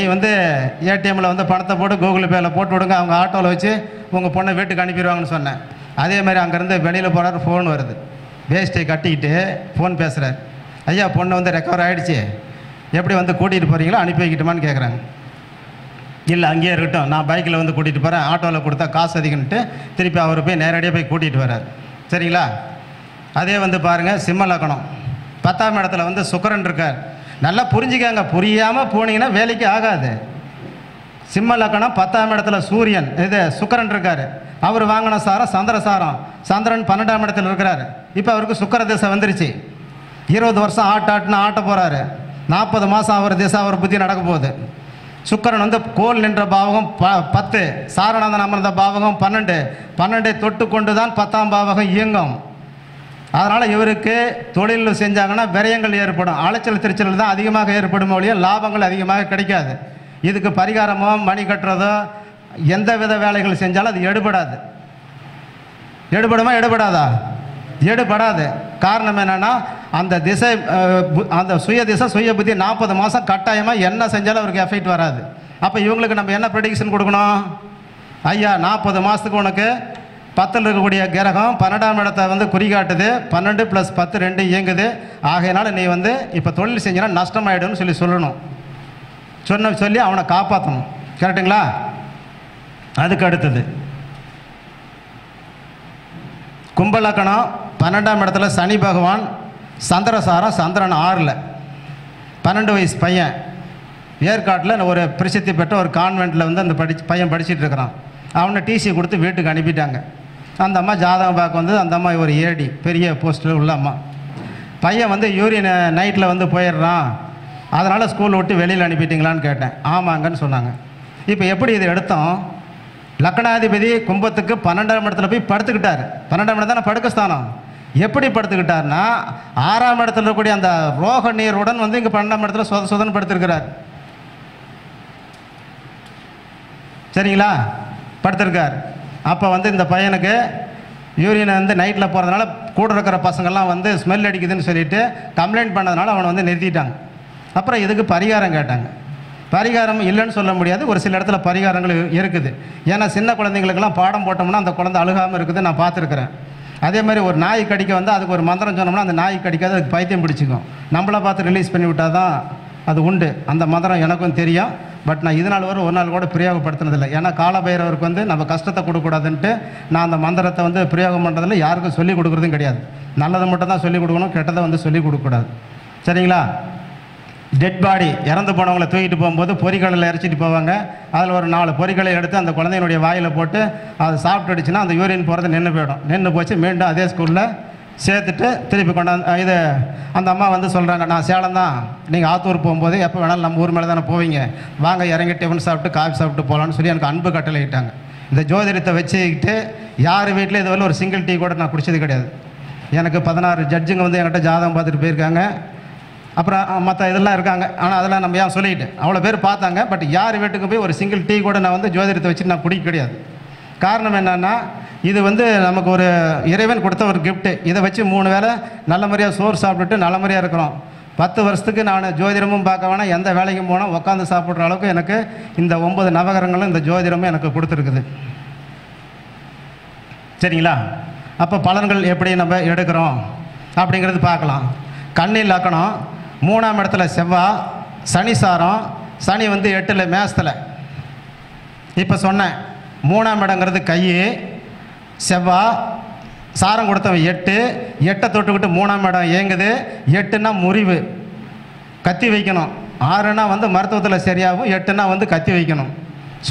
ஏடிஎம்மில் பணத்தை போட்டு கூகுள் பேயில் போட்டு விடுங்க, அவங்க ஆட்டோவில் வச்சு உங்கள் பொண்ணை வீட்டுக்கு அனுப்பிடுவாங்கன்னு சொன்னேன். அதே மாதிரி அங்கேருந்து வெளியில் போகிறார், ஃபோன் வருது. வேஸ்ட்டை கட்டிக்கிட்டு ஃபோன் பேசுகிறார். ஐயா, பொண்ணை ரெக்கவர் ஆகிடுச்சி, எப்படி கூட்டிகிட்டு போகிறீங்களோ அனுப்பி வைக்கிட்டுமான்னு கேட்குறாங்க. இல்லை, அங்கேயே இருக்கட்டும், நான் பைக்கில் கூட்டிகிட்டு போகிறேன், ஆட்டோவில் கொடுத்தா காசு அதிகம்னுட்டு திருப்பி அவர் போய் நேரடியாக போய் கூட்டிகிட்டு வர்றார். சரிங்களா? அதே பாருங்கள் சிம்ம லக்கணம். 10ஆம் இடத்துல சுக்கிரன் இருக்கார். நல்லா புரிஞ்சுக்காங்க, புரியாமல் போனீங்கன்னா வேலைக்கு ஆகாது. சிம்ம லக்கணம் 10ஆம் இடத்துல சூரியன் சுக்கிரன் இருக்கார். அவர் வாங்கின சாரம் சந்திரசாரம். சந்திரன் 12ஆம் இடத்துல இருக்கிறார். இப்போ அவருக்கு சுக்கிர திசை வந்துருச்சு. 20 வருஷம் ஆட்டாட்டுன்னு ஆட்ட போகிறாரு. 40 மாதம் அவர் திசை அவர் புத்தி நடக்க போகுது. சுக்கரன் கோல் நின்ற பாவகம் 10, சாரநாதன் அமர்ந்த பாவகம் 12. 12 தொட்டு கொண்டு தான் 10ஆம் பாவகம் இயங்கும். அதனால் இவருக்கு தொழில் செஞ்சாங்கன்னா விரயங்கள் ஏற்படும். அலைச்சல் திருச்சல் தான் அதிகமாக ஏற்படும் ஒழிய லாபங்கள் அதிகமாக கிடைக்காது. இதுக்கு பரிகாரமோ மணி கட்டுறதோ எந்த வித வேலைகள் செஞ்சாலும் அது எடுபடாது. எடுபடுமா எடுபடாதா? எடுபடாது. காரணம் என்னென்னா அந்த சுய திசை சுய புத்தி 40 மாதம் கட்டாயமாக என்ன செஞ்சாலும் அவருக்கு எஃபெக்ட் வராது. அப்போ இவங்களுக்கு நம்ம என்ன ப்ரெடிக்ஷன் கொடுக்கணும்? ஐயா, 40 மாதத்துக்கு உனக்கு 10ல் இருக்கக்கூடிய கிரகம் 12ஆம் இடத்தை குறிகாட்டுது. 12 + 10 2 இயங்குது. ஆகையினால நீ இப்போ தொழில் செஞ்சினா நஷ்டமாயிடும்னு சொல்லணும். சொல்லி அவனை காப்பாற்றணும். கரெக்டுங்களா? அதுக்கு அடுத்தது கும்பலக்கணம். 12ஆம் இடத்துல சனி பகவான். சந்திரசாரம் சந்திரன் 6ல். 12 வயசு பையன். ஏற்காட்டில் ஒரு பிரசித்தி பெற்ற ஒரு கான்வெண்ட்டில் அந்த பையன் படிச்சுட்டு இருக்கிறான். அவனை டிசி கொடுத்து வீட்டுக்கு அனுப்பிட்டாங்க. அந்த அம்மா ஜாதகம் பார்க்க அந்த அம்மா ஒரு ஏடி, பெரிய போஸ்டில் உள்ள அம்மா. பையன் யூரின் நைட்டில் போயிடுறான், அதனால் ஸ்கூல் விட்டு வெளியில் அனுப்பிட்டீங்களான்னு கேட்டேன். ஆமாங்கன்னு சொன்னாங்க. இப்போ எப்படி இது எடுத்தோம்? லக்னாதிபதி கும்பத்துக்கு 12ஆம் இடத்துல போய் படுத்துக்கிட்டார். 12ஆம் இடம் தானே படுக்கஸ்தானம். எப்படி படுத்துக்கிட்டார்னா 6ஆம் இடத்துல இருக்கக்கூடிய அந்த ரோக நீருடன் இங்கே 12ஆம் இடத்துல சொத சொதன்னு படுத்திருக்கிறார். சரிங்களா? படுத்திருக்கார். அப்போ இந்த பையனுக்கு யூரின் நைட்டில் போகிறதுனால கூட இருக்கிற பசங்கள்லாம் ஸ்மெல் அடிக்குதுன்னு சொல்லிட்டு கம்ப்ளைண்ட் பண்ணதுனால அவனை நிறுத்திட்டாங்க. அப்புறம் இதுக்கு பரிகாரம் கேட்டாங்க. பரிகாரம் இல்லைன்னு சொல்ல முடியாது. ஒரு சில இடத்துல பரிகாரங்கள் இருக்குது. ஏன்னா சின்ன குழந்தைங்களுக்கெல்லாம் பாடம் போட்டோம்னா அந்த குழந்தை அழுகாமல் இருக்குது, நான் பார்த்துருக்குறேன். அதே மாதிரி ஒரு நாய் கடிக்க அதுக்கு ஒரு மந்திரம் சொன்னோம்னா அந்த நாய் கடிக்காது, அதுக்கு பைத்தியம் பிடிச்சிக்கும். நம்மளை பார்த்து ரிலீஸ் பண்ணி விட்டால் தான் அது உண்டு. அந்த மந்திரம் எனக்கும் தெரியும். பட் நான் இதனால் ஒரு நாள் கூட பிரயோகப்படுத்தினதில்லை. ஏன்னா காலபைரவருக்கு நம்ம கஷ்டத்தை கொடுக்கக்கூடாதுன்ட்டு நான் அந்த மந்திரத்தை பிரயோகம் பண்ணுறதில்ல. யாருக்கும் சொல்லிக் கொடுக்குறதும் கிடையாது. நல்லதை மட்டும் தான் சொல்லிக் கொடுக்கணும், கெட்டதை சொல்லிக் கொடுக்கக்கூடாது. சரிங்களா. டெட் பாடி இறந்து போனவங்களை தூக்கிட்டு போகும்போது பொறிக்கடலை இறச்சிட்டு போவாங்க. அதில் ஒரு 4 பொறிகளை எடுத்து அந்த குழந்தையினுடைய வாயில் போட்டு அதை சாப்பிட்டுடுச்சுன்னா அந்த யூரின் போகிறது நின்று போயிடும். நின்று போச்சு மீண்டும் அதே ஸ்கூலில் சேர்த்துட்டு திருப்பி கொண்டாந்து இது அந்த அம்மா வந்து சொல்கிறாங்க, நான் சேலம் தான், நீங்கள் ஆத்தூர் போகும்போது எப்போ வேணாலும் நம்ம ஊர் மேலே தானே போவீங்க, வாங்க இறங்கி டிஃபன் சாப்பிட்டு காஃபி சாப்பிட்டு போகலான்னு சொல்லி எனக்கு அன்பு கட்டளையிட்டாங்க. இந்த ஜோதிடத்தை வச்சுக்கிட்டு யார் வீட்டில் இதுவரை ஒரு சிங்கிள் டீ கூட நான் குடிச்சது கிடையாது. எனக்கு 16 ஜட்ஜுங்க வந்து என்கிட்ட ஜாதகம் பார்த்துட்டு போயிருக்காங்க, அப்புறம் மற்ற இதெல்லாம் இருக்காங்க. ஆனால் அதெல்லாம் நம்ம ஏன் சொல்லிக்கிட்டு அவ்வளோ பேர் பார்த்தாங்க, பட் யார் வீட்டுக்கு போய் ஒரு சிங்கிள் டீ கூட நான் வந்து ஜோதிடத்தை வச்சுட்டு நான் குடிக்க கிடையாது. காரணம் என்னென்னா, இது வந்து நமக்கு ஒரு இறைவன் கொடுத்த ஒரு கிஃப்ட்டு. இதை வச்சு 3 வேளை நல்ல முறையாக சோறு சாப்பிட்டுட்டு நல்ல முறையாக இருக்கிறோம். 10 வருஷத்துக்கு நான் ஜோதிடமும் பார்க்க வேணாம், எந்த வேலைக்கும் போனால் உட்காந்து சாப்பிட்ற அளவுக்கு எனக்கு இந்த 9 நவகிரகங்களும் இந்த ஜோதிடமும் எனக்கு கொடுத்துருக்குது. சரிங்களா. அப்போ பலன்கள் எப்படி நம்ம எடுக்கிறோம் அப்படிங்கிறது பார்க்கலாம். கண்ணில் லக்கணம் 3ஆம் இடத்துல செவ்வாய், சனி சாரம், சனி வந்து 8ல் மேசத்தில். இப்போ சொன்னேன் 3ஆம் இடங்கிறது கை, செவ்வாய் சாரம் கொடுத்தவன் 8, 8 தொட்டுக்கிட்டு 3ஆம் இடம் இயங்குது. 8ன்னா முறிவு, கத்தி வைக்கணும். 6ன்னா வந்து மருத்துவத்தில் சரியாகும், 8ன்னா வந்து கத்தி வைக்கணும்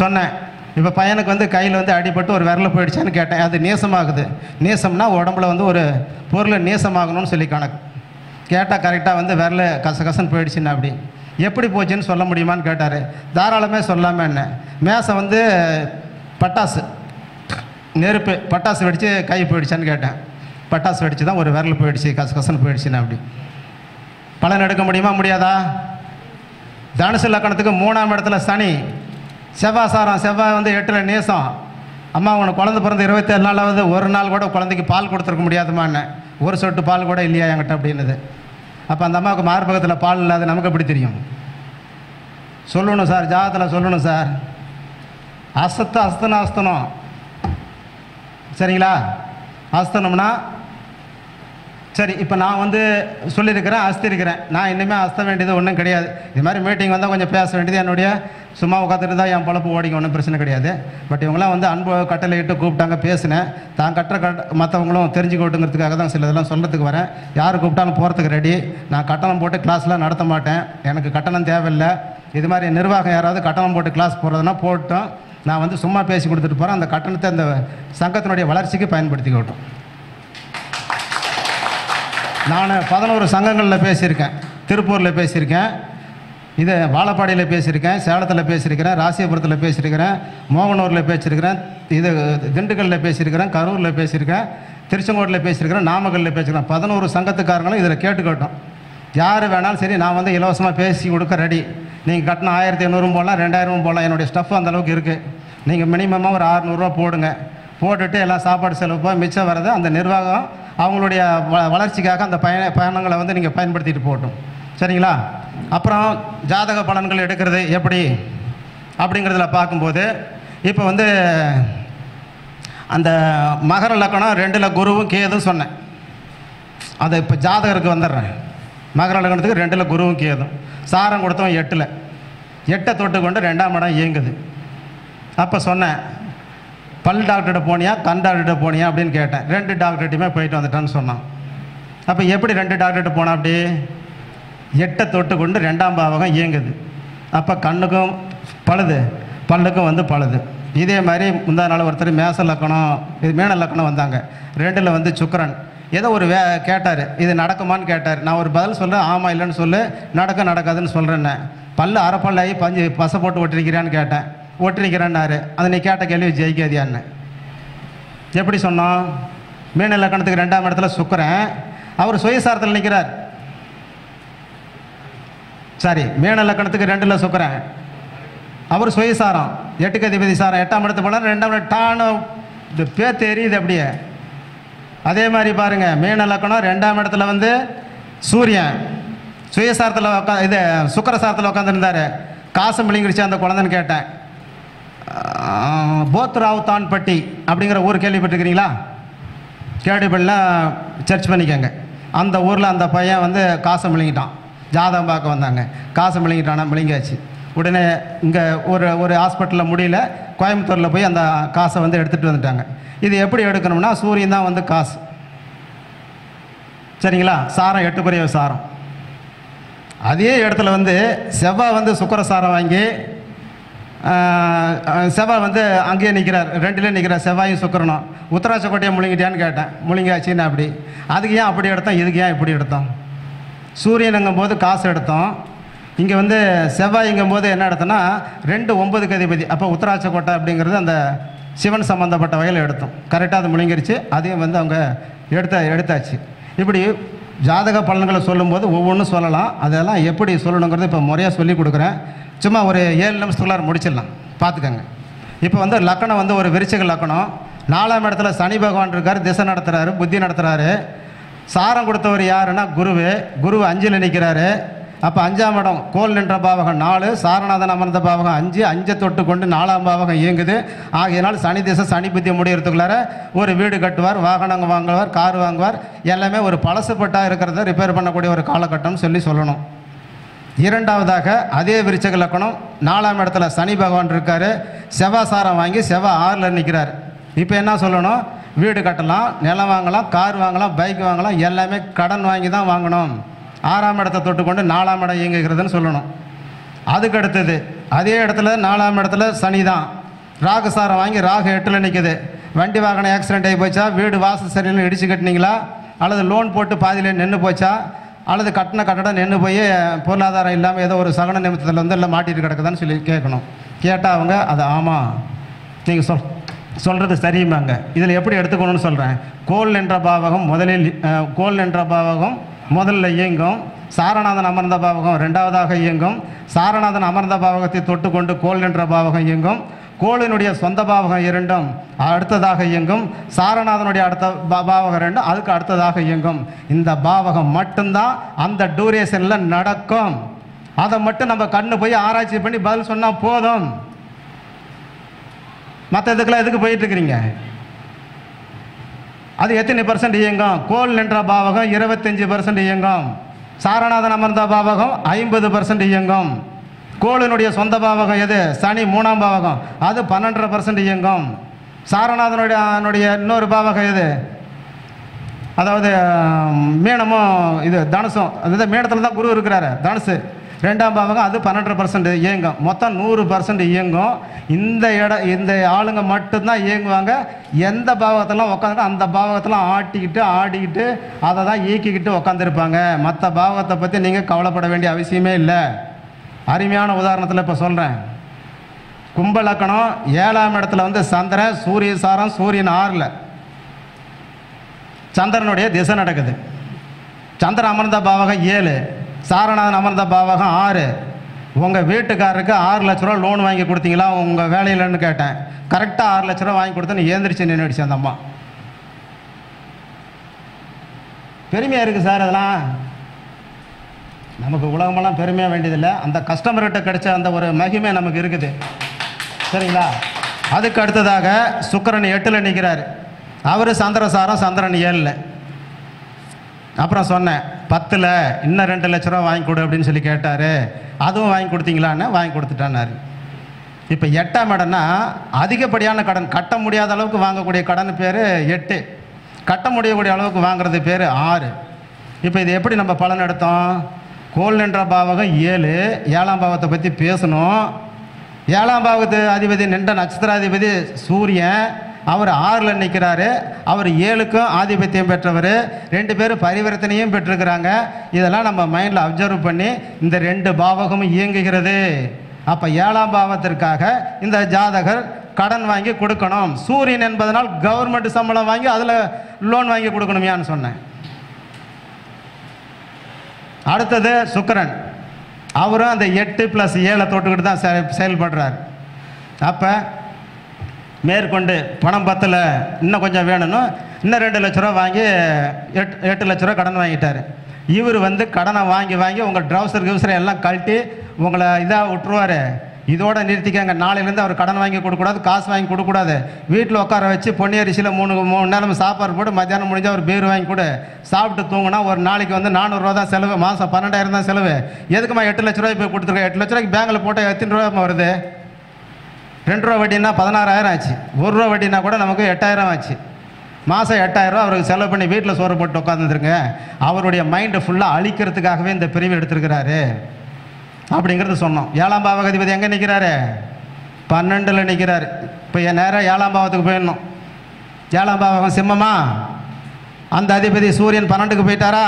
சொன்னேன். இப்போ பையனுக்கு வந்து கையில் வந்து அடிபட்டு ஒரு விரல போயிடுச்சான்னு கேட்டேன். அது நீசமாகுது. நீசம்னா உடம்புல வந்து ஒரு பொருளை நீசமாகணும்னு சொல்லி கணக்கு. கேட்டால் கரெக்டாக வந்து விரல கசகசன்னு போயிடுச்சுன்னா அப்படி எப்படி போச்சுன்னு சொல்ல முடியுமான்னு கேட்டார். தாராளமே சொல்லாமல் என்ன, மேசம் வந்து பட்டாசு நெருப்பு, பட்டாசு வெடித்து கை போயிடுச்சான்னு கேட்டேன். பட்டாசு வெடித்து தான் ஒரு விரல் போயிடுச்சு, கசகசன்னு போயிடுச்சுன்னா அப்படி பலன் எடுக்க முடியுமா முடியாதா? தனுசு லக்கணத்துக்கு 3ஆம் இடத்துல சனி, செவ்வாய் சாரம், செவ்வாய் வந்து 8ல் நீசம். அம்மா உனக்கு குழந்தை பிறந்த 27 நாளாவது ஒரு நாள் கூட குழந்தைக்கு பால் கொடுத்துருக்க முடியாதுமான்னு, ஒரு சொட்டு பால் கூட இல்லையா என்கிட்ட அப்படின்னுது. அப்போ அந்த அம்மாவுக்கு மார்பகத்தில் பால் இல்லாத நமக்கு எப்படி தெரியும்? சொல்லணும் சார், ஜாதகத்தில் சொல்லணும் சார். அசத்து அஸ்தனம் அஸ்தனம். சரிங்களா. அஸ்தனம்னா சரி, இப்போ நான் வந்து சொல்லியிருக்கிறேன், அஸ்திருக்கிறேன். நான் இனிமேல் அஸ்த வேண்டியது ஒன்றும் கிடையாது. இது மாதிரி மீட்டிங் வந்தால் கொஞ்சம் பேச வேண்டியது என்னுடைய, சும்மா உட்காந்துட்டு தான் என் பொழப்பு ஓடிங்க, ஒன்றும் பிரச்சனை கிடையாது. பட் இவங்களாம் வந்து அன்பு கட்டளையிட்டு கூப்பிட்டாங்க, பேசினேன். தான் கட்டுற மற்றவங்களும் தெரிஞ்சுக்கோட்டுங்கிறதுக்காக தான் சில இதெல்லாம் சொல்கிறதுக்கு வரேன். யார் கூப்பிட்டாலும் போகிறதுக்கு ரெடி. நான் கட்டணம் போட்டு கிளாஸ்லாம் நடத்த மாட்டேன், எனக்கு கட்டணம் தேவையில்லை. இது மாதிரி நிர்வாகம் யாராவது கட்டணம் போட்டு கிளாஸ் போகிறதுனா போட்டோம், நான் வந்து சும்மா பேசி கொடுத்துட்டு போகிறேன். அந்த கட்டணத்தை அந்த சங்கத்தினுடைய வளர்ச்சிக்கு பயன்படுத்திக்கிட்டோம். நான் 11 சங்கங்களில் பேசியிருக்கேன். திருப்பூரில் பேசியிருக்கேன், இது வாழப்பாடியில் பேசியிருக்கேன், சேலத்தில் பேசியிருக்கிறேன், ராசிபுரத்தில் பேசியிருக்கிறேன், மோகனூரில் பேசியிருக்கிறேன், இது திண்டுக்கல்லில் பேசியிருக்கிறேன், கரூரில் பேசியிருக்கேன், திருச்செங்கோட்டில் பேசியிருக்கிறேன், நாமக்கல்லில் பேசியிருக்கிறேன். 11 சங்கத்துக்காரங்களும் இதில் கேட்டுக்கிட்டோம். யார் வேணாலும் சரி, நான் வந்து இலவசமாக பேசி கொடுக்க ரெடி. நீங்கள் கட்டின 1500 போடலாம், 2000 போடலாம். என்னுடைய ஸ்டஃப் அந்தளவுக்கு இருக்குது. நீங்கள் மினிமமாக ஒரு 600 போடுங்க. போட்டுட்டு எல்லாம் சாப்பாடு செலவு மிச்சம் வரது அந்த நிர்வாகம் அவங்களுடைய வளர்ச்சிக்காக அந்த பயணங்களை வந்து நீங்கள் பயன்படுத்திட்டு போகட்டும். சரிங்களா. அப்புறம் ஜாதக பலன்கள் எடுக்கிறது எப்படி அப்படிங்கிறதுல பார்க்கும்போது, இப்போ வந்து அந்த மகர லக்கணம் 2ல் குருவும் கேதும் சொன்னேன். அதை இப்போ ஜாதகருக்கு வந்துடுறேன். மகர லக்கணத்துக்கு 2ல் குருவும் கேதும், சாரம் கொடுத்தவன் 8ல், 8 தொட்டு கொண்டு 2ஆம் இடம் இயங்குது. அப்போ சொன்னேன், பல் டாக்டர்கிட்ட போனியா, கண் டாக்டர்கிட்ட போனியா அப்படின்னு கேட்டேன். 2 டாக்டர்கிட்டையுமே போயிட்டு வந்துட்டான்னு சொன்னான். அப்போ எப்படி 2 டாக்டர்கிட்ட போனா? அப்படி 8 தொட்டு கொண்டு 2ஆம் பாவகம் இயங்குது. அப்போ கண்ணுக்கும் பழுது, பல்லுக்கும் வந்து பழுது. இதே மாதிரி முந்தா நாள் ஒருத்தர் மேச லக்கணம், இது மீன லக்கணம் வந்தாங்க. 2ல் வந்து சுக்கிரன். ஏதோ ஒரு கேட்டார், இது நடக்குமான்னு கேட்டார். நான் ஒரு பதில் சொல்கிறேன், ஆமாம் இல்லைன்னு சொல்லு, நடக்க நடக்காதுன்னு சொல்கிறேன்னே. பல்லு அரைப்பல்லாகி பஞ்சு பசை போட்டு ஒட்டிருக்கிறான்னு கேட்டேன். ஒட்டிருக்கிறேன்னாரு. அது நீ கேட்ட கேள்வி ஜெயிக்காதியான்னு. எப்படி சொன்னோம்? மீன லக்கணத்துக்கு 2ஆம் இடத்துல சுக்கிரன், அவர் சுயசாரத்தில் நிற்கிறார். சாரி, மீன லக்கணத்துக்கு 2ல் சுக்கிரன், அவர் சுயசாரம், 8க்கு அதிபதி சாரம், 8ஆம் இடத்து போல 2ஆம் டானு இந்த பேர் தெரியுது அப்படியே. அதே மாதிரி பாருங்கள், மீன லக்கணம் 2ஆம் இடத்துல வந்து சூரியன் சுயசாரத்தில் இது சுக்கரசாரத்தில் உட்காந்துருந்தார். காசு மிளிங்கிடுச்சு அந்த குழந்தைன்னு கேட்டேன். போத்ராவுத்தான்பட்டி அப்படிங்கிற ஊர் கேள்விப்பட்டிருக்கிறீங்களா? கேள்விப்படலாம், சர்ச் பண்ணிக்கோங்க. அந்த ஊரில் அந்த பையன் வந்து காசை மிளிங்கிட்டான். ஜாதகம் பார்க்க வந்தாங்க, காசை மிளிங்கிட்டானா, மிளிங்காச்சு. உடனே இங்கே ஒரு ஹாஸ்பிட்டலில் முடியல, கோயம்புத்தூரில் போய் அந்த காசை வந்து எடுத்துகிட்டு வந்துட்டாங்க. இது எப்படி எடுக்கணும்னா, சூரியன் தான் வந்து காசு. சரிங்களா. சாரம் 8 குறைய சாரம், அதே இடத்துல வந்து செவ்வாய் வந்து சுக்கரசாரம் வாங்கி செவ்வாய் வந்து அங்கேயே நிற்கிறார், ரெண்டுலேயே நிற்கிறார், செவ்வாயும் சுக்கரனும். உத்தராட்சக்கோட்டையை முழுங்கிட்டியான்னு கேட்டேன், முழுங்காச்சின்னு. அப்படி அதுக்கு ஏன் அப்படி எடுத்தோம், இதுக்கு ஏன் இப்படி எடுத்தோம்? சூரியனுங்கும் போது காசு எடுத்தோம், இங்கே வந்து செவ்வாய்ங்கும் போது என்ன எடுத்தோன்னா 2 9க்கு அதிபதி. அப்போ உத்தராட்சக்கோட்டை அப்படிங்கிறது அந்த சிவன் சம்மந்தப்பட்ட வகையில் எடுத்தோம். கரெக்டாக அது முழுங்கிருச்சு, அதையும் வந்து அவங்க எடுத்தாச்சு. இப்படி ஜாதக பலன்களை சொல்லும்போது ஒவ்வொன்றும் சொல்லலாம். அதெல்லாம் எப்படி சொல்லணுங்கிறது இப்போ முறையாக சொல்லி கொடுக்குறேன். சும்மா ஒரு 7 நிமிஷத்துக்குள்ளார முடிச்சிடலாம், பார்த்துக்கங்க. இப்போ வந்து லக்கணம் வந்து ஒரு விருச்சிக லக்கணம். 4ஆம் இடத்துல சனி பகவான் இருக்கார், திசை நடத்துகிறாரு, புத்தி நடத்துகிறாரு. சாரம் கொடுத்தவர் யாருன்னா குருவே. குரு 5ல் நிற்கிறாரு. அப்போ 5ஆம் இடம் கோல் நின்ற பாவகம் 4, சாரநாதன் அமர்ந்த பாவகம் 5, 5 தொட்டு கொண்டு 4ஆம் பாவகம் இயங்குது. ஆகையினால் சனி திசை சனி புத்தி முடிகிறதுக்குள்ளார ஒரு வீடு கட்டுவார், வாகனங்கள் வாங்குவார், கார் வாங்குவார், எல்லாமே ஒரு பழசுப்பட்டாக இருக்கிறத ரிப்பேர் பண்ணக்கூடிய ஒரு காலகட்டம்னு சொல்லணும். 2வதாக அதே விருச்சிக லக்கணம் 4ஆம் இடத்துல சனி பகவான் இருக்கார், செவ்வாய் சாரம் வாங்கி செவ்வாய் 6ல் நிற்கிறார். இப்போ என்ன சொல்லணும்? வீடு கட்டலாம், நிலம் வாங்கலாம், கார் வாங்கலாம், பைக் வாங்கலாம், எல்லாமே கடன் வாங்கி தான் வாங்கணும். 6ஆம் இடத்தை தொட்டுக்கொண்டு 4ஆம் இடம் இயங்குகிறதுன்னு சொல்லணும். அதுக்கடுத்தது அதே இடத்துல 4ஆம் இடத்துல சனி தான், ராகுசாரம் வாங்கி ராகு 8ல் நிற்குது. வண்டி வாகனம் ஆக்சிடென்ட் ஆகி போச்சா, வீடு வாசல் சரியில்லைன்னு இடிச்சு கட்டினீங்களா, அல்லது லோன் போட்டு பாதியில் நின்று போச்சா, அல்லது கட்டின கட்டடம் நின்று போய் பொருளாதாரம் இல்லாமல் ஏதோ ஒரு சகன நிமித்தத்தில் வந்து இல்லை மாட்டிட்டு கிடக்குதான்னு சொல்லி கேட்கணும். கேட்டால் அவங்க அது ஆமாம் நீங்கள் சொல்கிறது சரியுமாங்க. இதில் எப்படி எடுத்துக்கணும்னு சொல்கிறேன். கோல் என்ற பாவகம் முதலில், கோல் என்ற பாவகம் முதல்ல இயங்கும். சாரநாதன் அமர்ந்த பாவகம் 2வதாக இயங்கும். சாரநாதன் அமர்ந்த பாவகத்தை தொட்டுக்கொண்டு கோல் என்ற பாவகம் இயங்கும். கோளினுடைய சொந்த பாவகம் 2 அடுத்ததாக இயங்கும். சாரநாதனுடைய அடுத்த பாவகம் 2 அதுக்கு அடுத்ததாக இயங்கும். இந்த பாவகம் மட்டும்தான் அந்த டூரேஷனில் நடக்கும். அதை மட்டும் நம்ம கண்ணு போய் ஆராய்ச்சி பண்ணி பதில் சொன்னால் போதும். மற்ற இதுக்கெல்லாம் எதுக்கு போயிட்டுருக்குறீங்க? அது எத்தனை பர்சன்ட் இயங்கும்? கோல் நின்ற பாவகம் 25% இயங்கும். சாரநாதன் அமர்ந்த பாவகம் 50% இயங்கும். கோளினுடைய சொந்த பாவகம் எது? சனி 3ஆம் பாவகம், அது 12% இயங்கும். சாரநாதனுடைய இன்னொரு பாவகம் எது? அதாவது மீனமும் இது தனுசும், அதாவது மீனத்தில் தான் குரு இருக்கிறாரு, தனுசு 2ஆம் பாவகம், அது 12% இயங்கும். மொத்தம் 100% இயங்கும். இந்த ஆளுங்க மட்டும்தான் இயங்குவாங்க. எந்த பாவகத்தெல்லாம் உட்காந்துட்டு அந்த பாவகத்தெல்லாம் ஆடிக்கிட்டு அதை தான் இயக்கிக்கிட்டு உட்காந்துருப்பாங்க. மற்ற பாவகத்தை பற்றி நீங்கள் கவலைப்பட வேண்டிய அவசியமே இல்லை. அருமையான உதாரணத்தில் இப்போ சொல்கிறேன். கும்பலக்கணம் 7ஆம் இடத்துல வந்து சந்திரன் சூரிய சாரம், சூரியன் 6ல், சந்திரனுடைய திசை நடக்குது. சந்திரன் அமர்ந்த பாவகம் 7, சாரநாதன் அமர்ந்த பாவகம் 6. உங்கள் வீட்டுக்காரருக்கு 6 லட்ச ரூபா லோன் வாங்கி கொடுத்தீங்களா உங்கள் வேலையிலன்னு கேட்டேன். கரெக்டாக 6 லட்ச ரூபா வாங்கி கொடுத்தேன்னு ஏந்திரிச்சு நின்றுடுச்சு அந்த அம்மா. பெருமையாக இருக்குது சார். அதெல்லாம் நமக்கு உலகமெல்லாம் பெருமையாக வேண்டியதில்லை. அந்த கஸ்டமர்கிட்ட கிடைச்ச அந்த ஒரு மகிமை நமக்கு இருக்குது, சரிங்களா? அதுக்கு அடுத்ததாக சுக்கிரன் 8ல் நிற்கிறார். அவர் சந்திரசாரம், சந்திரன் 7ல். அப்புறம் சொன்னேன் 10ல் இன்னும் 2 லட்ச ரூபா வாங்கி கொடு அப்படின்னு சொல்லி கேட்டார். அதுவும் வாங்கி கொடுத்தீங்களான்னு வாங்கி கொடுத்துட்டானார். இப்போ 8ஆம் இடம்னா அதிகப்படியான கடன், கட்ட முடியாத அளவுக்கு வாங்கக்கூடிய கடன் பேர் 8, கட்ட முடியக்கூடிய அளவுக்கு வாங்கிறது பேர் 6. இப்போ இது எப்படி நம்ம பலன் எடுத்தோம்? கோல் நின்ற பாவகம் 7, 7ஆம் பாவத்தை பற்றி பேசணும். 7ஆம் பாவத்து அதிபதி நின்ற நட்சத்திராதிபதி சூரியன், அவர் 6ல் நிற்கிறாரு. அவர் 7க்கும் ஆதிபத்தியம் பெற்றவர். 2 பேரும் பரிவர்த்தனையும் பெற்றிருக்கிறாங்க. இதெல்லாம் நம்ம மைண்டில் அப்சர்வ் பண்ணி இந்த 2 பாவகமும் இயங்குகிறது. அப்போ 7ஆம் பாவத்திற்காக இந்த ஜாதகர் கடன் வாங்கி கொடுக்கணும். சூரியன் என்பதனால் கவர்மெண்ட் சம்பளம் வாங்கி அதில் லோன் வாங்கி கொடுக்கணும் யான்னு சொன்னேன். அடுத்தது சுக்கிரன், அவரும் அந்த 8 + 7 தொட்டுக்கிட்டு தான் செயல்படுறார். அப்போ மேற்கொண்டு பணம் 10ல் இன்னும் கொஞ்சம் வேணும்னு இன்னும் 2 லட்ச ரூபா வாங்கி 8 லட்ச ரூபா கடன் வாங்கிட்டார். இவர் வந்து கடனை வாங்கி உங்கள் ட்ரௌசர் எல்லாம் கழட்டி உங்களை இதாக விட்டுருவார். இதோடு நிறுத்திக்காங்க. நாளையிலேருந்து அவர் கடன் வாங்கி கொடுக்கூடாது, காசு வாங்கி கொடுக்கூடாது. வீட்டில் உட்கார வச்சு பொன்னி அரிசியில் 3 நேரம் சாப்பாடு போட்டு மத்தியானம் முடிஞ்சால் ஒரு பேர் வாங்கி கொடு. சாப்பிட்டு தூங்கினா ஒரு நாளைக்கு வந்து 400 ரூபா தான் செலவு, மாதம் 12,000 தான் செலவு. எதுக்குமா 8 லட்ச ரூபாய் போய் கொடுத்துருக்கேன்? 8 லட்ச ரூபாய்க்கு பேங்கில் போட்டால் 8 ரூபாய் வருது. 2 ரூபா வட்டின்னா 16,000 ஆச்சு. 1 ரூபா வட்டினா கூட நமக்கு 8,000 ஆச்சு. மாதம் 8000 ரூபா அவருக்கு செலவு பண்ணி வீட்டில் சோறு போட்டு உட்காந்துருங்க, அவருடைய மைண்டை ஃபுல்லாக அழிக்கிறதுக்காகவே இந்த பிரிவு எடுத்திருக்கிறாரு அப்படிங்கிறது சொன்னோம். 7ஆம் பாவ அதிபதி எங்கே நிற்கிறாரு? 12 நிற்கிறார். இப்போ என் நேரம் 7ஆம் பாவத்துக்கு போயிடணும். 7ஆம் பாவகம் சிம்மமா? அந்த அதிபதி சூரியன் 12க்கு போயிட்டாரா?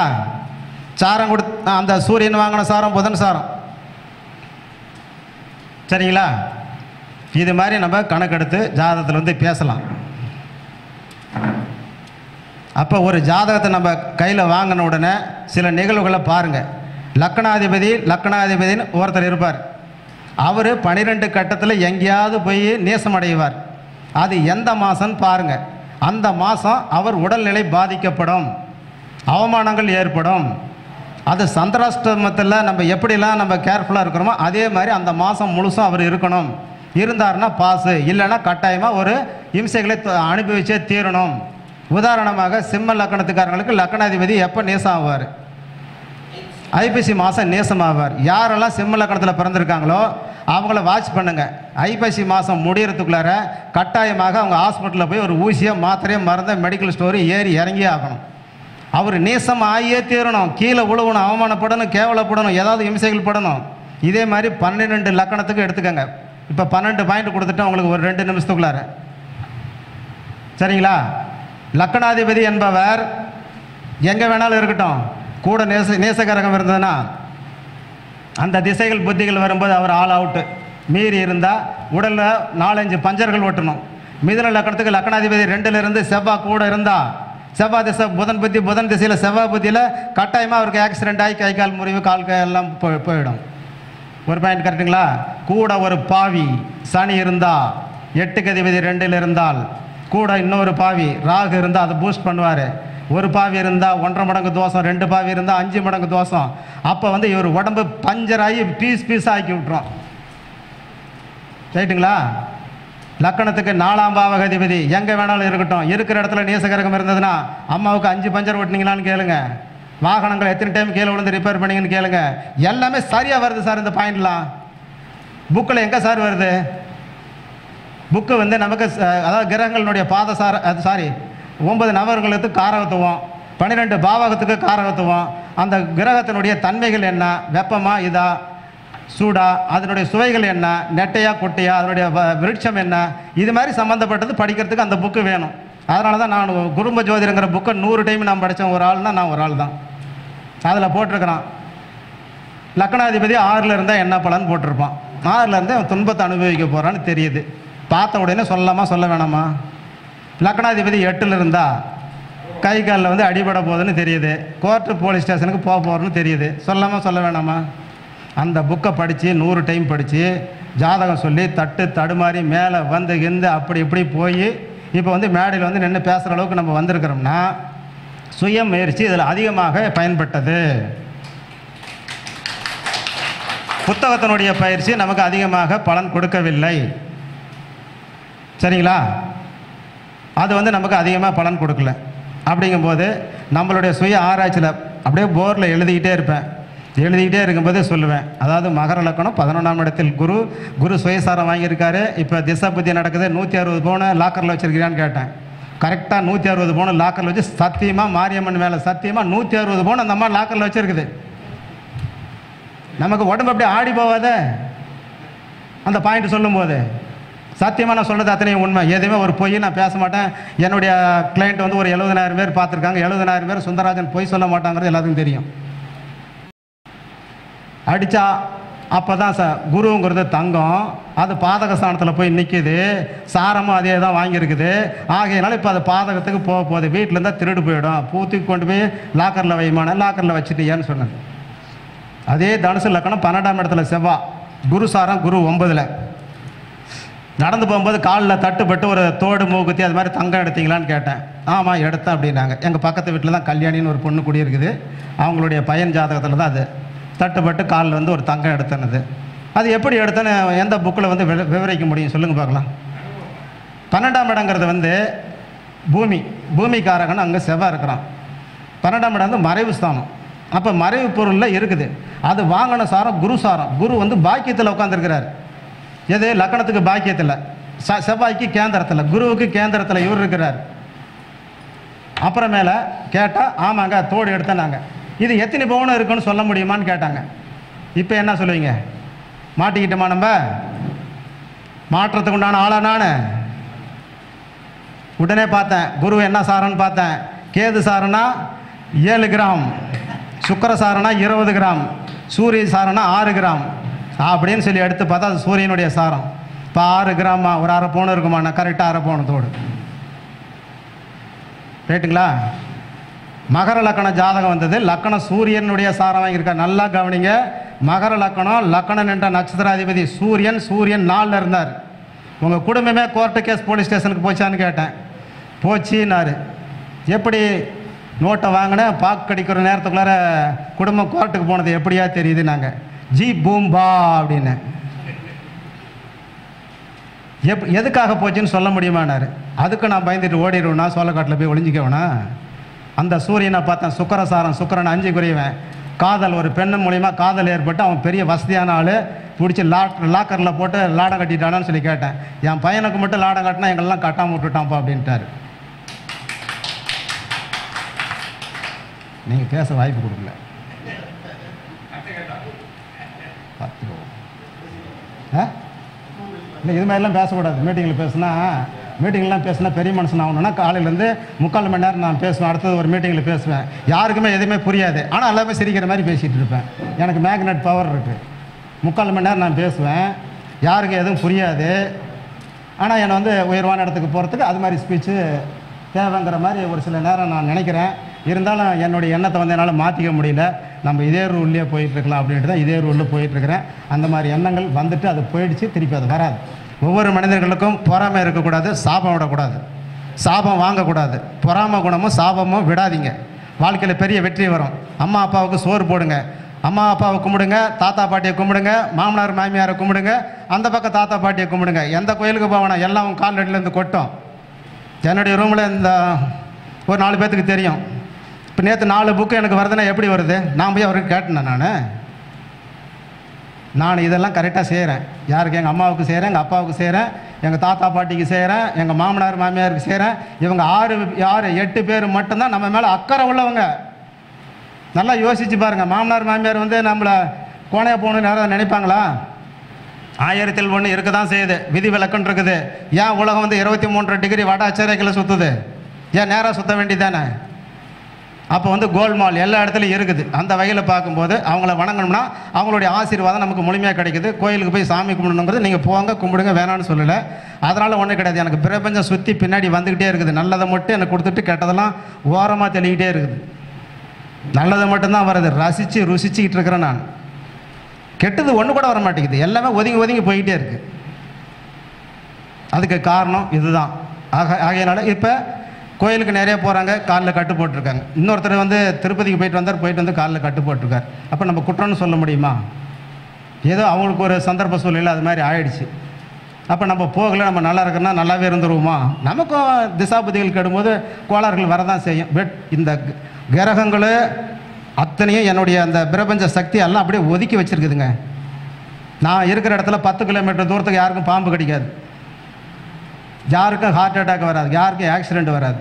சாரம் கொடுத்து அந்த சூரியன் வாங்கின சாரம் புதன் சாரம். சரிங்களா? இது மாதிரி நம்ம கணக்கெடுத்து ஜாதகத்தில் வந்து பேசலாம். அப்போ ஒரு ஜாதகத்தை நம்ம கையில் வாங்கின உடனே சில நிகழ்வுகளை பாருங்கள். லக்னாதிபதின்னு ஒருத்தர் இருப்பார். அவர் 12 கட்டத்தில் எங்கேயாவது போய் நேசமடைவார். அது எந்த மாதம்னு பாருங்கள். அந்த மாதம் அவர் உடல்நிலை பாதிக்கப்படும், அவமானங்கள் ஏற்படும். அது சந்திராஷ்டமத்தில் நம்ம எப்படிலாம் நம்ம கேர்ஃபுல்லாக இருக்கிறோமோ அதே மாதிரி அந்த மாதம் முழுசும் அவர் இருக்கணும். இருந்தார்னா பாசு, இல்லைன்னா கட்டாயமாக ஒரு இம்சைகளை அனுபவிச்சே தீரணும். உதாரணமாக சிம்ம லக்கணத்துக்காரங்களுக்கு லக்கணாதிபதி எப்போ நேசம் ஆவார்? ஐப்பசி மாதம் நேசம் ஆவார். யாரெல்லாம் சிம்ம லக்கணத்தில் பிறந்திருக்காங்களோ அவங்கள வாட்ச் பண்ணுங்கள். ஐப்பசி மாதம் முடிகிறதுக்குள்ளார கட்டாயமாக அவங்க ஹாஸ்பிட்டலில் போய் ஒரு ஊசியை, மாத்திரையை, மருந்தை, மெடிக்கல் ஸ்டோரி ஏறி இறங்கி ஆகணும். அவர் நேசம் ஆகியே தீரணும். கீழே உழுவணும், அவமானப்படணும், கேவலப்படணும், ஏதாவது இம்சைகள் படணும். இதே மாதிரி 12 லக்கணத்துக்கு எடுத்துக்கோங்க. இப்போ 12 பாயிண்ட் கொடுத்துட்டு உங்களுக்கு ஒரு 2 நிமிஷத்துக்குள்ளார. சரிங்களா? லக்கணாதிபதி என்பவர் எங்கே வேணாலும் இருக்கட்டும், கூட நேசகரகம் இருந்ததுன்னா அந்த திசைகள் புத்திகள் வரும்போது அவர் ஆல் அவுட்டு. மீறி இருந்தால் உடலில் 4-5 பஞ்சர்கள் ஓட்டணும். மிதுன லக்கணத்துக்கு லக்கணாதிபதி 2லேருந்து செவ்வாய் கூட இருந்தால், செவ்வாய் திசை புதன் புத்தி, புதன் திசையில் செவ்வாய் புத்தியில் கட்டாயமாக அவருக்கு ஆக்சிடென்ட் ஆகி கை கால் முறிவு, கால் எல்லாம் போயிடும். ஒரு பாயிண்ட் கரெக்டுங்களா? கூட ஒரு பாவி சனி இருந்தால், 8க்கு அதிபதி 2ல் இருந்தால், கூட இன்னொரு பாவி ராகு இருந்தால் அதை பூஸ்ட் பண்ணுவார். ஒரு பாவி இருந்தால் 1.5 மடங்கு தோஷம், 2 பாவி இருந்தால் 5 மடங்கு தோஷம். அப்போ வந்து இவர் உடம்பு பஞ்சராகி பீஸ் ஆக்கி விட்டுரும். ரைட்டுங்களா? லக்கணத்துக்கு 4ஆம் பாவக அதிபதி எங்கே வேணாலும் இருக்கட்டும், இருக்கிற இடத்துல நேசகரகம் இருந்ததுன்னா அம்மாவுக்கு 5 பஞ்சர் ஓட்டினீங்களான்னு கேளுங்க, வாகனங்கள் எத்தனை டைம் கீழே விழுந்து ரிப்பேர் பண்ணிங்கன்னு கேளுங்க. எல்லாமே சரியாக வருது சார். இந்த பாயிண்ட்லாம் புக்கில் எங்கே சார் வருது? புக்கு வந்து நமக்கு அதாவது கிரகங்களுடைய பாதசார அது 9 நவர்களுக்கு காரகத்துவம், 12 பாவகத்துக்கு காரகத்துவம். அந்த கிரகத்தினுடைய தன்மைகள் என்ன, வெப்பமா இதா சூடா, அதனுடைய சுவைகள் என்ன, நெட்டையா கொட்டையா, அதனுடைய விருட்சம் என்ன, இது மாதிரி சம்மந்தப்பட்டது படிக்கிறதுக்கு அந்த புக்கு வேணும். அதனால தான் நான் குடும்ப ஜோதிடங்கிற புக்கை 100 டைம் நான் படித்தேன். ஒரு ஆள்னா நான் ஒரு ஆள் தான். அதில் போட்டிருக்கிறான் லக்கணாதிபதி 6ல் இருந்தால் என்ன பலன்னு போட்டிருப்பான். 6லேருந்து அவன் துன்பத்தை அனுபவிக்க போகிறான்னு தெரியுது. பார்த்த உடனே சொல்லலாமா சொல்ல வேணாமா? லக்கணாதிபதி 8ல் இருந்தால் கை காலில் வந்து அடிபட போகுதுன்னு தெரியுது, கோர்ட்டு போலீஸ் ஸ்டேஷனுக்கு போக போகிறேன்னு தெரியுது. சொல்லாமல் சொல்ல வேணாமா? அந்த புக்கை படித்து 100 டைம் படித்து ஜாதகம் சொல்லி தட்டு தடுமாறி மேலே வந்து இருந்து அப்படி இப்படி போய் இப்போ வந்து மேடையில் வந்து நின்று பேசுகிற அளவுக்கு நம்ம வந்திருக்கிறோம்னா சுய முயற்சி இதில் அதிகமாக பயன்பட்டது. புத்தகத்தினுடைய பயிற்சி நமக்கு அதிகமாக பலன் கொடுக்கவில்லை. சரிங்களா? அது வந்து நமக்கு அதிகமாக பலன் கொடுக்கல. அப்படிங்கும்போது நம்மளுடைய சுய ஆராய்ச்சியில் அப்படியே போரில் எழுதிக்கிட்டே இருக்கும்போது சொல்லுவேன். அதாவது மகர லக்கணம் 11ஆம் இடத்தில் குரு சுயசாரம் வாங்கியிருக்காரு. இப்போ திசை புத்தி நடக்குது. 160 பவுன் லாக்கரில் வச்சுருக்கிறான்னு கேட்டேன். கரெக்டாக 160 பவுன் லாக்கரில் வச்சு சத்தியமாக மாரியம்மன் மேலே சத்தியமாக 160 பவுன் அந்த அம்மா லாக்கரில் வச்சுருக்குது. நமக்கு உடம்பு அப்படியே ஆடி போவாத அந்த பாயிண்ட் சொல்லும்போது? சத்தியமாக நான் சொல்கிறது அத்தனையும் உண்மை. எதுவுமே ஒரு பொய் நான் பேச மாட்டேன். என்னுடைய கிளைண்ட் வந்து ஒரு 70,000 பேர் பார்த்துருக்காங்க. 70,000 பேர் சுந்தரராஜன் பொய் சொல்ல மாட்டாங்கிறது எல்லாத்துக்கும் தெரியும். அடித்தா அப்போ தான் குருங்கிறது தங்கம், அது பாதக ஸ்தானத்தில் போய் நிற்கிது. சாரமும் அதே தான் வாங்கியிருக்குது. ஆகையினால இப்போ அது பாதகத்துக்கு போக போகுது. வீட்டிலேருந்தா திருடு போயிடும். பூத்துக்கு கொண்டு போய் லாக்கரில் வைமான லாக்கரில் வச்சுட்டியான்னு சொன்னது. அதே தனுசு லக்கணம் 12ஆம் இடத்துல செவ்வாய், குரு சாரம் குரு 9ல். நடந்து போகும்போது காலில் தட்டுப்பட்டு ஒரு தோடு மூக்குத்தி அது மாதிரி தங்கம் எடுத்தீங்களான்னு கேட்டேன். ஆமாம் எடுத்தேன் அப்படின்னாங்க. எங்கள் பக்கத்து வீட்டில் தான் கல்யாணின்னு ஒரு பொண்ணு குடியிருக்குது. அவங்களுடைய பையன் ஜாதகத்தில் தான் அது தட்டுப்பட்டு காலில் வந்து ஒரு தங்கம் எடுத்தனது. அது எப்படி எடுத்தேன்னு எந்த புக்கில் வந்து விவரிக்க முடியும் சொல்லுங்கள் பார்க்கலாம். 12ஆம் இடங்கிறது வந்து பூமிக்காரகன் அங்கே செவ்வாய் இருக்கிறான். 12ஆம் இடம் வந்து மறைவு ஸ்தானம். அப்போ மறைவு பொருளில் இருக்குது. அது வாங்கின சாரம் குரு சாரம். குரு வந்து பாக்கியத்தில் உட்காந்துருக்கிறார். எது லக்கணத்துக்கு பாக்கியத்தில், செவ்வாய்க்கு கேந்திரத்தில், குருவுக்கு கேந்திரத்தில் இவர் இருக்கிறார். அப்புறமேல கேட்டால் ஆமாங்க தோடு எடுத்தேனாங்க. இது எத்தனை பவுன் இருக்குன்னு சொல்ல முடியுமான்னு கேட்டாங்க. இப்போ என்ன சொல்லுவீங்க? மாட்டிக்கிட்டோமா? நம்ம மாற்றத்துக்கு உண்டான ஆளா நான்? உடனே பார்த்தேன் குரு என்ன சாரன்னு பார்த்தேன். கேது சாரனா 7 கிராம், சுக்கர சாரனா 20 கிராம், சூரிய சாரனா 6 கிராம் அப்படின்னு சொல்லி எடுத்து பார்த்தா அது சூரியனுடைய சாரம். இப்போ 6 கிராமா, ஒரு அரை பவுன் இருக்குமாண்ணா? கரெக்டாக அரை பவுன் தோடு. ரைட்டுங்களா? மகர லக்கண ஜாதகம் வந்தது, லக்கணம் சூரியனுடைய சாரம் வாங்கியிருக்கா. நல்லா கவனிங்க, மகர லக்கணம், லக்கணம் என்ற நட்சத்திராதிபதி சூரியன். சூரியன் 4 இருந்தார். உங்கள் குடும்பமே கோர்ட்டு கேஸ் போலீஸ் ஸ்டேஷனுக்கு போச்சான்னு கேட்டேன். போச்சுன்னாரு. எப்படி? நோட்டை வாங்கினேன், பாக்கு கடிக்கிற நேரத்துக்குள்ளார குடும்பம் கோர்ட்டுக்கு போனது எப்படியா தெரியுது? நாங்கள் ஜி பூம்பா அப்படின்னு. எதுக்காக போச்சுன்னு சொல்ல முடியுமானாரு. அதுக்கு நான் பயந்துட்டு ஓடிடுவேனா, சோளக்காட்டில் போய் ஒளிஞ்சிக்கவேனா? அந்த சூரியனை பார்த்தேன், சுக்கரசாரம். சுக்கரன் 5 குறைவேன். காதல், ஒரு பெண்ணு மூலிமா காதல் ஏற்பட்டு அவன் பெரிய வசதியான ஆள், பிடிச்சி லாக்கரில் போட்டு லாடம் கட்டிட்டானான்னு சொல்லி கேட்டேன். என் பையனுக்கு மட்டும் லாடம் கட்டினா எங்கெல்லாம் கட்டாமல் விட்டுட்டான்ப்பா அப்படின்ட்டார். நீங்கள் பேச வாய்ப்பு கொடுக்கல. இல்லை, இது மாதிரிலாம் பேசக்கூடாது. மீட்டிங்கில் பேசுனா பெரிய மனுஷன் ஆகணும்னா காலையிலேருந்து 3/4 மணி நேரம் நான் பேசுவேன். அடுத்தது ஒரு மீட்டிங்கில் பேசுவேன். யாருக்குமே எதுவுமே புரியாது, ஆனால் எல்லாமே சிரிக்கிற மாதிரி பேசிகிட்டு இருப்பேன். எனக்கு மேக்னெட் பவர் இருக்குது. 3/4 மணி நேரம் நான் பேசுவேன், யாருக்கும் எதுவும் புரியாது. ஆனால் என்னை வந்து உயர்வான இடத்துக்கு போகிறதுக்கு அது மாதிரி ஸ்பீச்சு தேவைங்கிற மாதிரி ஒரு சில நேரம் நான் நினைக்கிறேன். இருந்தாலும் என்னுடைய எண்ணத்தை வந்து என்னால் மாற்றிக்க முடியல. நம்ம இதே ரூல்லையே போயிட்டுருக்கலாம் அப்படின்ட்டு தான் இதே ரூலில் போயிட்டுருக்கிறேன். அந்த மாதிரி எண்ணங்கள் வந்துட்டு அது போயிடுச்சு, திருப்பி அது வராது. ஒவ்வொரு மனிதர்களுக்கும் பொறாமை இருக்கக்கூடாது, சாபம் விடக்கூடாது, சாபம் வாங்கக்கூடாது. பொறாமை குணமும் சாபமும் விடாதீங்க, வாழ்க்கையில் பெரிய வெற்றி வரும். அம்மா அப்பாவுக்கு சோறு போடுங்க, அம்மா அப்பாவை கும்பிடுங்க, தாத்தா பாட்டியை கும்பிடுங்க, மாமனார் மாமியாரை கும்பிடுங்க, அந்த பக்கம் தாத்தா பாட்டியை கும்பிடுங்க. எந்த கோயிலுக்கு போவேனா எல்லாம் அவங்க கால்நடிலேருந்து கொட்டும். என்னுடைய ரூமில் இந்த ஒரு 4 பேர்த்துக்கு தெரியும். இப்போ நேற்று 4 புக்கு எனக்கு வருதுன்னா எப்படி வருது? நான் போய் அவருக்கு கேட்டேன். நான் இதெல்லாம் கரெக்டாக செய்கிறேன். யாருக்கு? எங்கள் அம்மாவுக்கு செய்கிறேன், எங்கள் அப்பாவுக்கு செய்கிறேன், எங்கள் தாத்தா பாட்டிக்கு செய்கிறேன், எங்கள் மாமனார் மாமியாருக்கு செய்கிறேன். இவங்க 8 பேர் மட்டும்தான் நம்ம மேலே அக்கறை உள்ளவங்க. நல்லா யோசித்து பாருங்கள். மாமனார் மாமியார் வந்து நம்மளை கோணையை போகணுன்னு யாராவது நினைப்பாங்களா? 1000ல் 1 இருக்க தான் செய்யுது, விதி விலக்குன்னு இருக்குது. ஏன் உலகம் வந்து 23 டிகிரி வட அச்சரேகையில் சுற்றுது? ஏன் நேராக சுற்ற வேண்டியதானே? அப்போ வந்து கோல்மால் எல்லா இடத்துலையும் இருக்குது. அந்த வகையில் பார்க்கும்போது அவங்கள வணங்கணும்னா அவங்களுடைய ஆசீர்வாதம் நமக்கு முழுமையாக கிடைக்குது. கோயிலுக்கு போய் சாமி கும்பிடணுங்கிறது நீங்கள் போங்க, கும்பிடுங்க, வேணான்னு சொல்லலை. அதனால் ஒன்றும் கிடையாது. எனக்கு பிரபஞ்சம் சுற்றி பின்னாடி வந்துக்கிட்டே இருக்குது. நல்லதை மட்டும் எனக்கு கொடுத்துட்டு கெட்டதெல்லாம் ஓரமாக தெளிக்கிட்டே இருக்குது. நல்லதை மட்டும்தான் வருது, ரசித்து ருசிச்சுக்கிட்டு இருக்கிறேன் நான். கெட்டது ஒன்று கூட வர மாட்டேங்குது, எல்லாமே ஒதுங்கி ஒதுங்கி போய்கிட்டே இருக்குது. அதுக்கு காரணம் இதுதான். ஆகையினால இப்போ கோயிலுக்கு நிறைய போகிறாங்க, காலில் கட்டு போட்டிருக்காங்க. இன்னொருத்தர் வந்து திருப்பதிக்கு போயிட்டு வந்து காலில் கட்டு போட்டிருக்கார். அப்போ நம்ம குற்றம்னு சொல்ல முடியுமா? ஏதோ அவங்களுக்கு ஒரு சந்தர்ப்ப சூழ்நிலை அது மாதிரி ஆயிடுச்சு. அப்போ நம்ம போகலை, நம்ம நல்லா இருக்குன்னா நல்லாவே இருந்துருவோமா? நமக்கும் திசாபதிகள் கெடும்போது கோளாறுகள் வரதான் செய்யும். பட் இந்த கிரகங்கள் அத்தனையும் என்னுடைய அந்த பிரபஞ்ச சக்தி எல்லாம் அப்படியே ஒதுக்கி வச்சுருக்குதுங்க. நான் இருக்கிற இடத்துல 10 கிலோமீட்டர் தூரத்துக்கு யாருக்கும் பாம்பு கிடைக்காது, யாருக்கும் ஹார்ட் அட்டாக் வராது, யாருக்கும் ஆக்சிடெண்ட் வராது.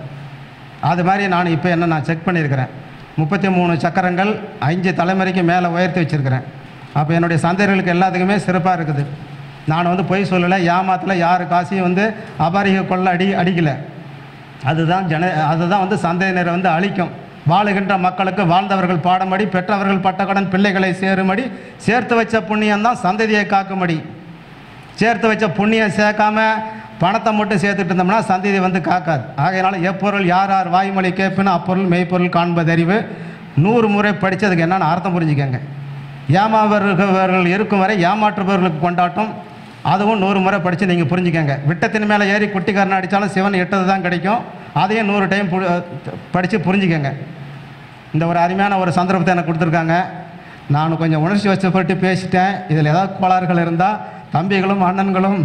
அது மாதிரி நான் இப்போ என்ன நான் செக் பண்ணியிருக்கிறேன். 33 சக்கரங்கள் 5 தலைமுறைக்கு மேலே உயர்த்தி வச்சுருக்கிறேன். அப்போ என்னுடைய சந்தேகங்களுக்கு எல்லாத்துக்குமே சிறப்பாக இருக்குது. நான் வந்து பொய் சொல்லலை, ஏமாத்தலை, யாரு காசையும் வந்து அபாரிக கொள்ள அடிக்கலை. அதுதான் வந்து சந்தேகநரை வந்து அழிக்கும். வாழுகின்ற மக்களுக்கு வாழ்ந்தவர்கள் பாடும்படி, பெற்றவர்கள் பட்டக்கடன் பிள்ளைகளை சேரும்படி, சேர்த்து வச்ச புண்ணியம்தான் சந்ததியை காக்கும்படி. சேர்த்து வச்ச புண்ணியம் சேர்க்காம பணத்தை மட்டும் சேர்த்துட்டு இருந்தோம்னா சந்ததி வந்து காக்காது. ஆகையினால எப்பொருள் யார் யார் வாய்மொழி கேட்பேன்னு அப்பொருள் மெய்ப்பொருள் காண்பதறிவு 100 முறை படித்து அதுக்கு என்னென்னு அர்த்தம் புரிஞ்சுக்கங்க. ஏமாவர்கள் இருக்கும் வரை ஏமாற்றுபவர்களுக்கு கொண்டாட்டம், அதுவும் 100 முறை படித்து நீங்கள் புரிஞ்சுக்கங்க. விட்டத்தின் மேலே ஏறி குட்டிக்காரன் அடித்தாலும் சிவன் எட்டது தான் கிடைக்கும். அதையும் 100 டைம் படித்து புரிஞ்சுக்கங்க. இந்த ஒரு அருமையான ஒரு சந்தர்ப்பத்தை எனக்கு கொடுத்துருக்காங்க. நான் கொஞ்சம் உணர்ச்சி வசப்பட்டு பேசிட்டேன். இதில் ஏதாவது கோளாறுகள் இருந்தால் தம்பிகளும் அண்ணன்களும்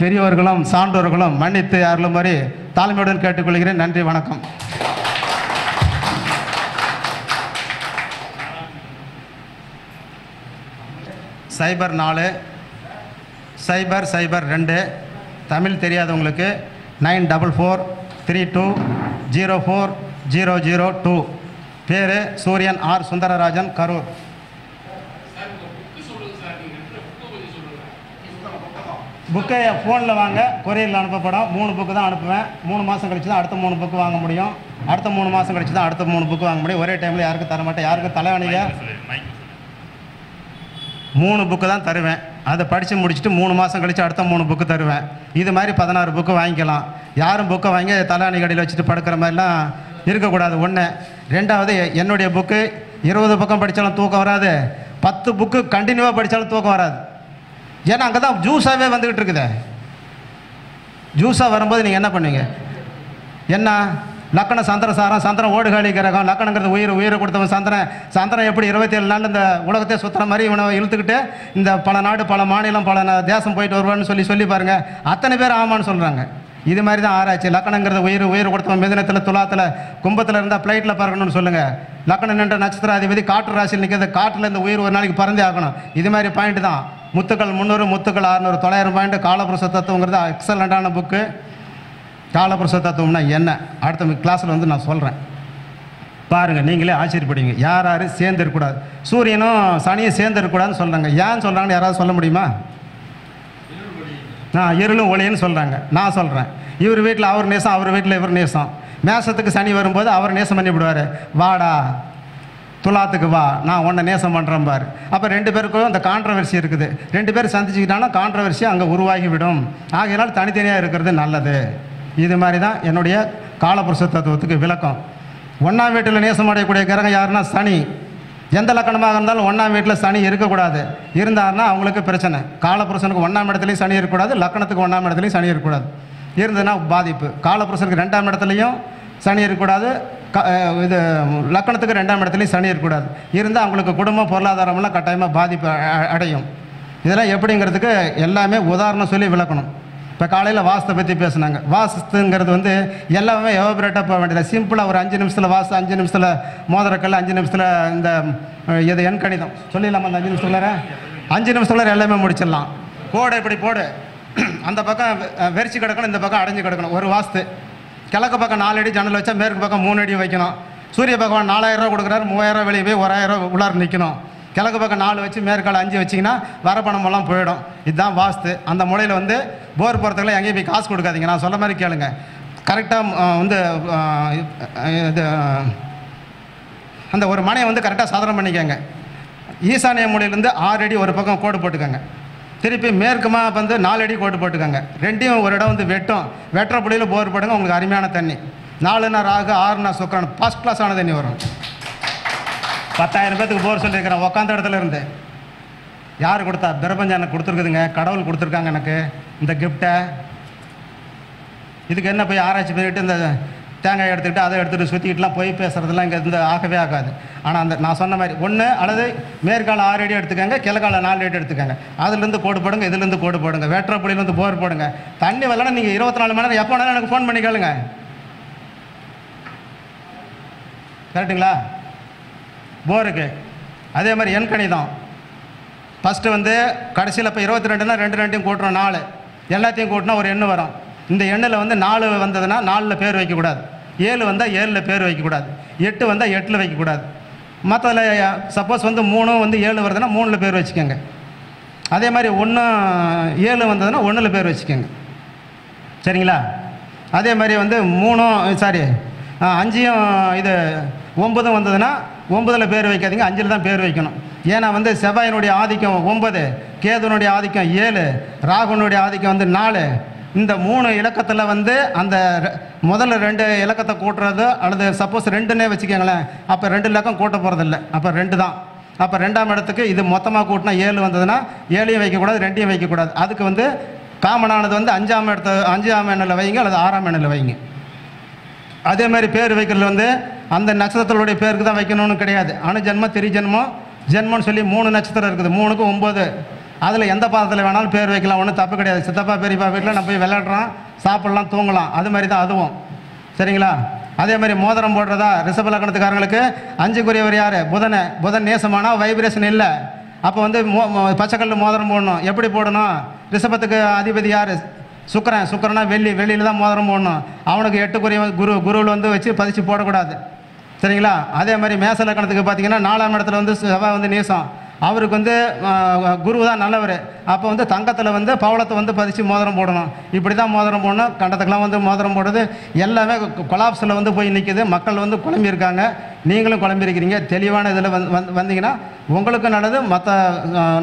பெரியவர்களும் சான்றோர்களும் மன்னித்து அருளும் வரை தாழ்மையுடன் கேட்டுக்கொள்கிறேன். நன்றி, வணக்கம். சைபர் 4, சைபர் 2 தமிழ் தெரியாதவங்களுக்கு 9443204 002. பேர் சூரியன் ஆர் சுந்தரராஜன், கரூர். புக்கை ஃபோனில் வாங்க, கொரியரில் அனுப்பப்படும். 3 புக்கு தான் அனுப்புவேன். 3 மாதம் கழிச்சு தான் அடுத்த 3 புக்கு வாங்க முடியும். அடுத்த 3 மாதம் கழிச்சு தான் அடுத்த 3 புக்கு வாங்க முடியும். ஒரே டைமில் யாருக்கும் தர மாட்டேன். யாருக்கும் தலைவணிக 3 புக்கு தான் தருவேன். அதை படித்து முடிச்சுட்டு 3 மாதம் கழித்து அடுத்த 3 புக்கு தருவேன். இது மாதிரி 16 புக்கு வாங்கிக்கலாம். யாரும் புக்கை வாங்கி தலையணை கடையில் வச்சுட்டு படுக்கிற மாதிரிலாம் இருக்கக்கூடாது. 1. 2வது, என்னுடைய புக்கு 20 பக்கம் படித்தாலும் தூக்கம் வராது, 10 புக்கு கண்டினியூவாக படித்தாலும் தூக்கம் வராது. ஏன்னா அங்கே தான் ஜூஸாகவே வந்துக்கிட்டு இருக்குதே. ஜூஸாக வரும்போது நீங்கள் என்ன பண்ணுவீங்க? என்ன லக்கணம் சந்திரசாரம், சந்திரன் ஓடுகாலி கிரகம், லக்கணங்கிறது உயிர், உயிரை கொடுத்தவன் சந்திரன். சந்திரன் எப்படி 27 நாள் இந்த உலகத்தை சுற்றுற மாதிரி இவனை இழுத்துக்கிட்டு இந்த பல நாடு பல மாநிலம் பல தேசம் போயிட்டு வருவான்னு சொல்லி சொல்லி பாருங்கள். அத்தனை பேர் ஆமான்னு சொல்கிறாங்க. இது மாதிரி தான் ஆராய்ச்சி. லக்கணங்கிறது உயிர், உயிரை கொடுத்தவன் மிதுனத்தில் துலாத்தில் கும்பத்தில் இருந்தால் ஃப்ளைட்டில் பறக்கணும்னு சொல்லுங்கள். லக்கணம் என்ற நட்சத்திராதிபதி காற்று ராசியில் நிற்கிறது. காட்டில் இந்த உயிர் ஒரு நாளைக்கு பறந்தே ஆகணும். இது மாதிரி பாயிண்ட் தான். முத்துக்கள் 300, முத்துக்கள் 600, 900 பாயிண்ட். காலபுருஷ தத்துவங்கிறது எக்ஸலண்ட்டான புக்கு. காலபுருஷ தத்துவம்னா என்ன அடுத்த கிளாஸில் வந்து நான் சொல்கிறேன். பாருங்கள், நீங்களே ஆச்சரியப்படுவீங்க. யாரும் சேர்ந்துருக்கூடாது. சூரியனும் சனியும் சேர்ந்துருக்கூடாதுன்னு சொல்கிறாங்க. ஏன்னு சொல்கிறாங்கன்னு யாராவது சொல்ல முடியுமா? நான் இருளும் ஒளின்னு சொல்கிறாங்க. நான் சொல்கிறேன், இவர் வீட்டில் அவர் நேசம், அவர் வீட்டில் இவர் நேசம். மேசத்துக்கு சனி வரும்போது அவர் நேசம் பண்ணி விடுவார். வாடா துலாத்துக்கு வா, நான் உன்னை நேசம் பண்ணுறேன் பாரு. அப்போ 2 பேருக்கும் அந்த கான்ட்ரவர்சி இருக்குது. 2 பேர் சந்திச்சுக்கிட்டாங்கன்னா கான்ட்ரவர்சி அங்கே உருவாகிவிடும். ஆகையினால் தனித்தனியாக இருக்கிறது நல்லது. இது மாதிரி தான் என்னுடைய காலபுருஷ தத்துவத்துக்கு விளக்கம். 1ஆம் வீட்டில் நேசம் அடையக்கூடிய கிரகம் யாருன்னா சனி. எந்த லக்கணமாக இருந்தாலும் 1ஆம் வீட்டில் சனி இருக்கக்கூடாது. இருந்தாருன்னா அவங்களுக்கு பிரச்சனை. காலபுருஷனுக்கு 1ஆம் இடத்துலையும் சனி இருக்கக்கூடாது, லக்கணத்துக்கு 1ஆம் இடத்துலையும் சனி இருக்கக்கூடாது. இருந்ததுன்னா பாதிப்பு. காலபுருஷனுக்கு 2ஆம் இடத்துலையும் சனி இருக்கக்கூடாது, இது லக்கணத்துக்கு 2ஆம் இடத்துலையும் சனி இருக்கக்கூடாது. இருந்தால் அவங்களுக்கு குடும்பம் பொருளாதாரம்லாம் கட்டாயமாக பாதிப்பு அடையும். இதெல்லாம் எப்படிங்கிறதுக்கு எல்லாமே உதாரணம் சொல்லி விளக்கணும். இப்போ காலையில் வாஸ்து பற்றி பேசுனாங்க. வாஸ்துங்கிறது வந்து எல்லாமே எவாபரேட்டாக போக வேண்டியது. சிம்பிளாக ஒரு 5 நிமிஷத்தில் வாஸ்து, 5 நிமிஷத்தில் மோதிரக்கல், 5 நிமிஷத்தில் இந்த இது எண் கணிதம் சொல்லிடலாமா? அந்த 5 நிமிஷத்துல 5 நிமிஷத்தில் எல்லாமே முடிச்சிடலாம். கோடு இப்படி போடு, அந்த பக்கம் வெறிச்சு கிடக்கணும், இந்த பக்கம் அடைஞ்சு கிடக்கணும். ஒரு வாஸ்து கிழக்கு பக்கம் 4 அடி ஜன்னல் வச்சா மேற்கு பக்கம் 3 அடி வைக்கணும். சூரிய பகவான் 4000 ரூபா கொடுக்குறாரு, 3000 வெளியே போய் 1000 உள்ளார நிற்கணும். கிழக்கு பக்கம் 4 வச்சு மேற்கால 5 வச்சிங்கன்னா வர பணமெல்லாம் போயிடும். இதுதான் வாஸ்து. அந்த முறையில் வந்து போர் போகிறதுக்குலாம் எங்கேயும் போய் காசு கொடுக்காதீங்க. நான் சொல்ல மாதிரி கேளுங்க. கரெக்டாக வந்து இது அந்த ஒரு மனையை வந்து கரெக்டாக சாதனம் பண்ணிக்கோங்க. ஈசானிய மூலையிலேருந்து 6 அடி ஒரு பக்கம் கோடு போட்டுக்கோங்க. திருப்பி மேற்குமாக வந்து 4 அடி கோடு போட்டுக்கோங்க. ரெண்டையும் ஒரு இடம் வந்து வெட்டும். வெட்டுற புள்ளியில் போர் போடுங்க, உங்களுக்கு அருமையான தண்ணி. 4னா ராகு, 6னா சுக்கிரன், ஃபஸ்ட் கிளாஸான தண்ணி வரும். 10,000 பேத்துக்கு போர் சொல்லியிருக்கிறேன் உக்காந்த இடத்துல இருந்து. யார் கொடுத்தா? பிரபஞ்சம் எனக்கு கொடுத்துருக்குதுங்க, கடவுள் கொடுத்துருக்காங்க எனக்கு இந்த கிஃப்டை. இதுக்கு என்ன போய் ஆராய்ச்சி பண்ணிக்கிட்டு இந்த தேங்காய் எடுத்துக்கிட்டு அதை எடுத்துகிட்டு சுற்றிக்கிட்டுலாம் போய் பேசுகிறதுலாம் இங்கே இருந்து ஆகவே ஆகாது. ஆனால் அந்த நான் சொன்ன மாதிரி 1 அல்லது மேற்கால 6 அடி எடுத்துக்கோங்க, கிழக்கால 4 அடி எடுத்துக்கோங்க. அதுலேருந்து கோடு போடுங்க, இதுலேருந்து கோடு போடுங்க, வேற்றப்புலியிலேருந்து போர் போடுங்க. தண்ணி வரலன்னா நீங்கள் 24 மணி நேரம் எப்போ வேணாலும் எனக்கு ஃபோன் பண்ணி கேளுங்க. கரெக்டுங்களா? போருக்கு அதே மாதிரி எண் கணிதம் ஃபஸ்ட்டு வந்து கடைசியில் இப்போ 22னா 2 2யும் கூட்டுறோம் 4, எல்லாத்தையும் கூட்டினா ஒரு எண்ணு வரும். இந்த எண்ணில் வந்து 4 வந்ததுன்னா 4ல் பேர் வைக்கக்கூடாது, 7 வந்தால் 7ல் பேர் வைக்கக்கூடாது, 8 வந்தால் 8ல் வைக்கக்கூடாது. மற்றதில் சப்போஸ் வந்து 3 வந்து 7 வருதுன்னா 3ல் பேர் வச்சுக்கோங்க. அதே மாதிரி 1 7 வந்ததுன்னா 1ல் பேர் வச்சுக்கோங்க. சரிங்களா? அதே மாதிரி வந்து 5யும் இது 9 வந்ததுன்னா 9ல் பேர் வைக்காதீங்க, 5ல் தான் பேர் வைக்கணும். ஏன்னா வந்து செவ்வாயினுடைய ஆதிக்கம் 9, கேதுனுடைய ஆதிக்கம் 7, ராகுனுடைய ஆதிக்கம் வந்து 4. இந்த 3 இலக்கத்தில் வந்து அந்த முதல்ல 2 இலக்கத்தை கூட்டுறது, அல்லது சப்போஸ் 2ன்னே வச்சுக்கோங்களேன், அப்போ 2 இலக்கம் கூட்ட போகிறதில்ல, அப்போ 2 தான். அப்போ 2ஆம் இடத்துக்கு இது மொத்தமாக கூட்டினா 7 வந்ததுன்னா 7யும் வைக்கக்கூடாது, 2யும் வைக்கக்கூடாது. அதுக்கு வந்து காமனானது வந்து 5ஆம் எண்ணில் வைங்க, அல்லது 6ஆம் எண்ணில் வைங்க. அதே மாதிரி பேர் வைக்கிறது வந்து அந்த நட்சத்திரத்தோடைய பேருக்கு தான் வைக்கணும்னு கிடையாது. அணுஜன்மம், திரிஜன்மம், ஜென்மம்னு சொல்லி 3 நட்சத்திரம் இருக்குது. 3க்கு 9, அதில் எந்த பாதத்தில் வேணாலும் பேர் வைக்கலாம், ஒன்றும் தப்பு கிடையாது. சித்தப்பா பெரியப்பா வீட்டில் நம்ம போய் விளையாடுறோம், சாப்பிட்லாம், தூங்கலாம். அது மாதிரி தான் அதுவும். சரிங்களா? அதே மாதிரி மோதிரம் போடுறதா ரிஷப லக்னத்துக்காரங்களுக்கு 5க்குரியவர் யார்? புதனை. புதன் நேசமானால் வைப்ரேஷன் இல்லை, அப்போ வந்து பச்சைக்கல் மோதிரம் போடணும். எப்படி போடணும்? ரிஷபத்துக்கு அதிபதி யார்? சுக்கரன், சுக்கரனா வெள்ளி, வெளியில் தான் மோதிரம் போடணும். அவனுக்கு 8 குறை குரு, குருவில் வந்து வச்சு பதிச்சு போடக்கூடாது, சரிங்களா? அதே மாதிரி மேச லக்கணத்துக்கு பார்த்தீங்கன்னா 4ஆம் இடத்துல வந்து செவ்வாய் வந்து நீசம், அவருக்கு வந்து குரு தான் நல்லவர். அப்போ வந்து தங்கத்தில் வந்து பவளத்தை வந்து பதிச்சு மோதிரம் போடணும். இப்படி தான் மோதிரம் போடணும். கண்டத்துக்கெல்லாம் வந்து மோதிரம் போடுறது எல்லாமே கொலாப்ஸில் வந்து போய் நிற்கிது. மக்கள் வந்து குழம்பியிருக்காங்க, நீங்களும் குழம்பியிருக்கிறீங்க. தெளிவான இதில் வந்தீங்கன்னா உங்களுக்கும் நல்லது, மற்ற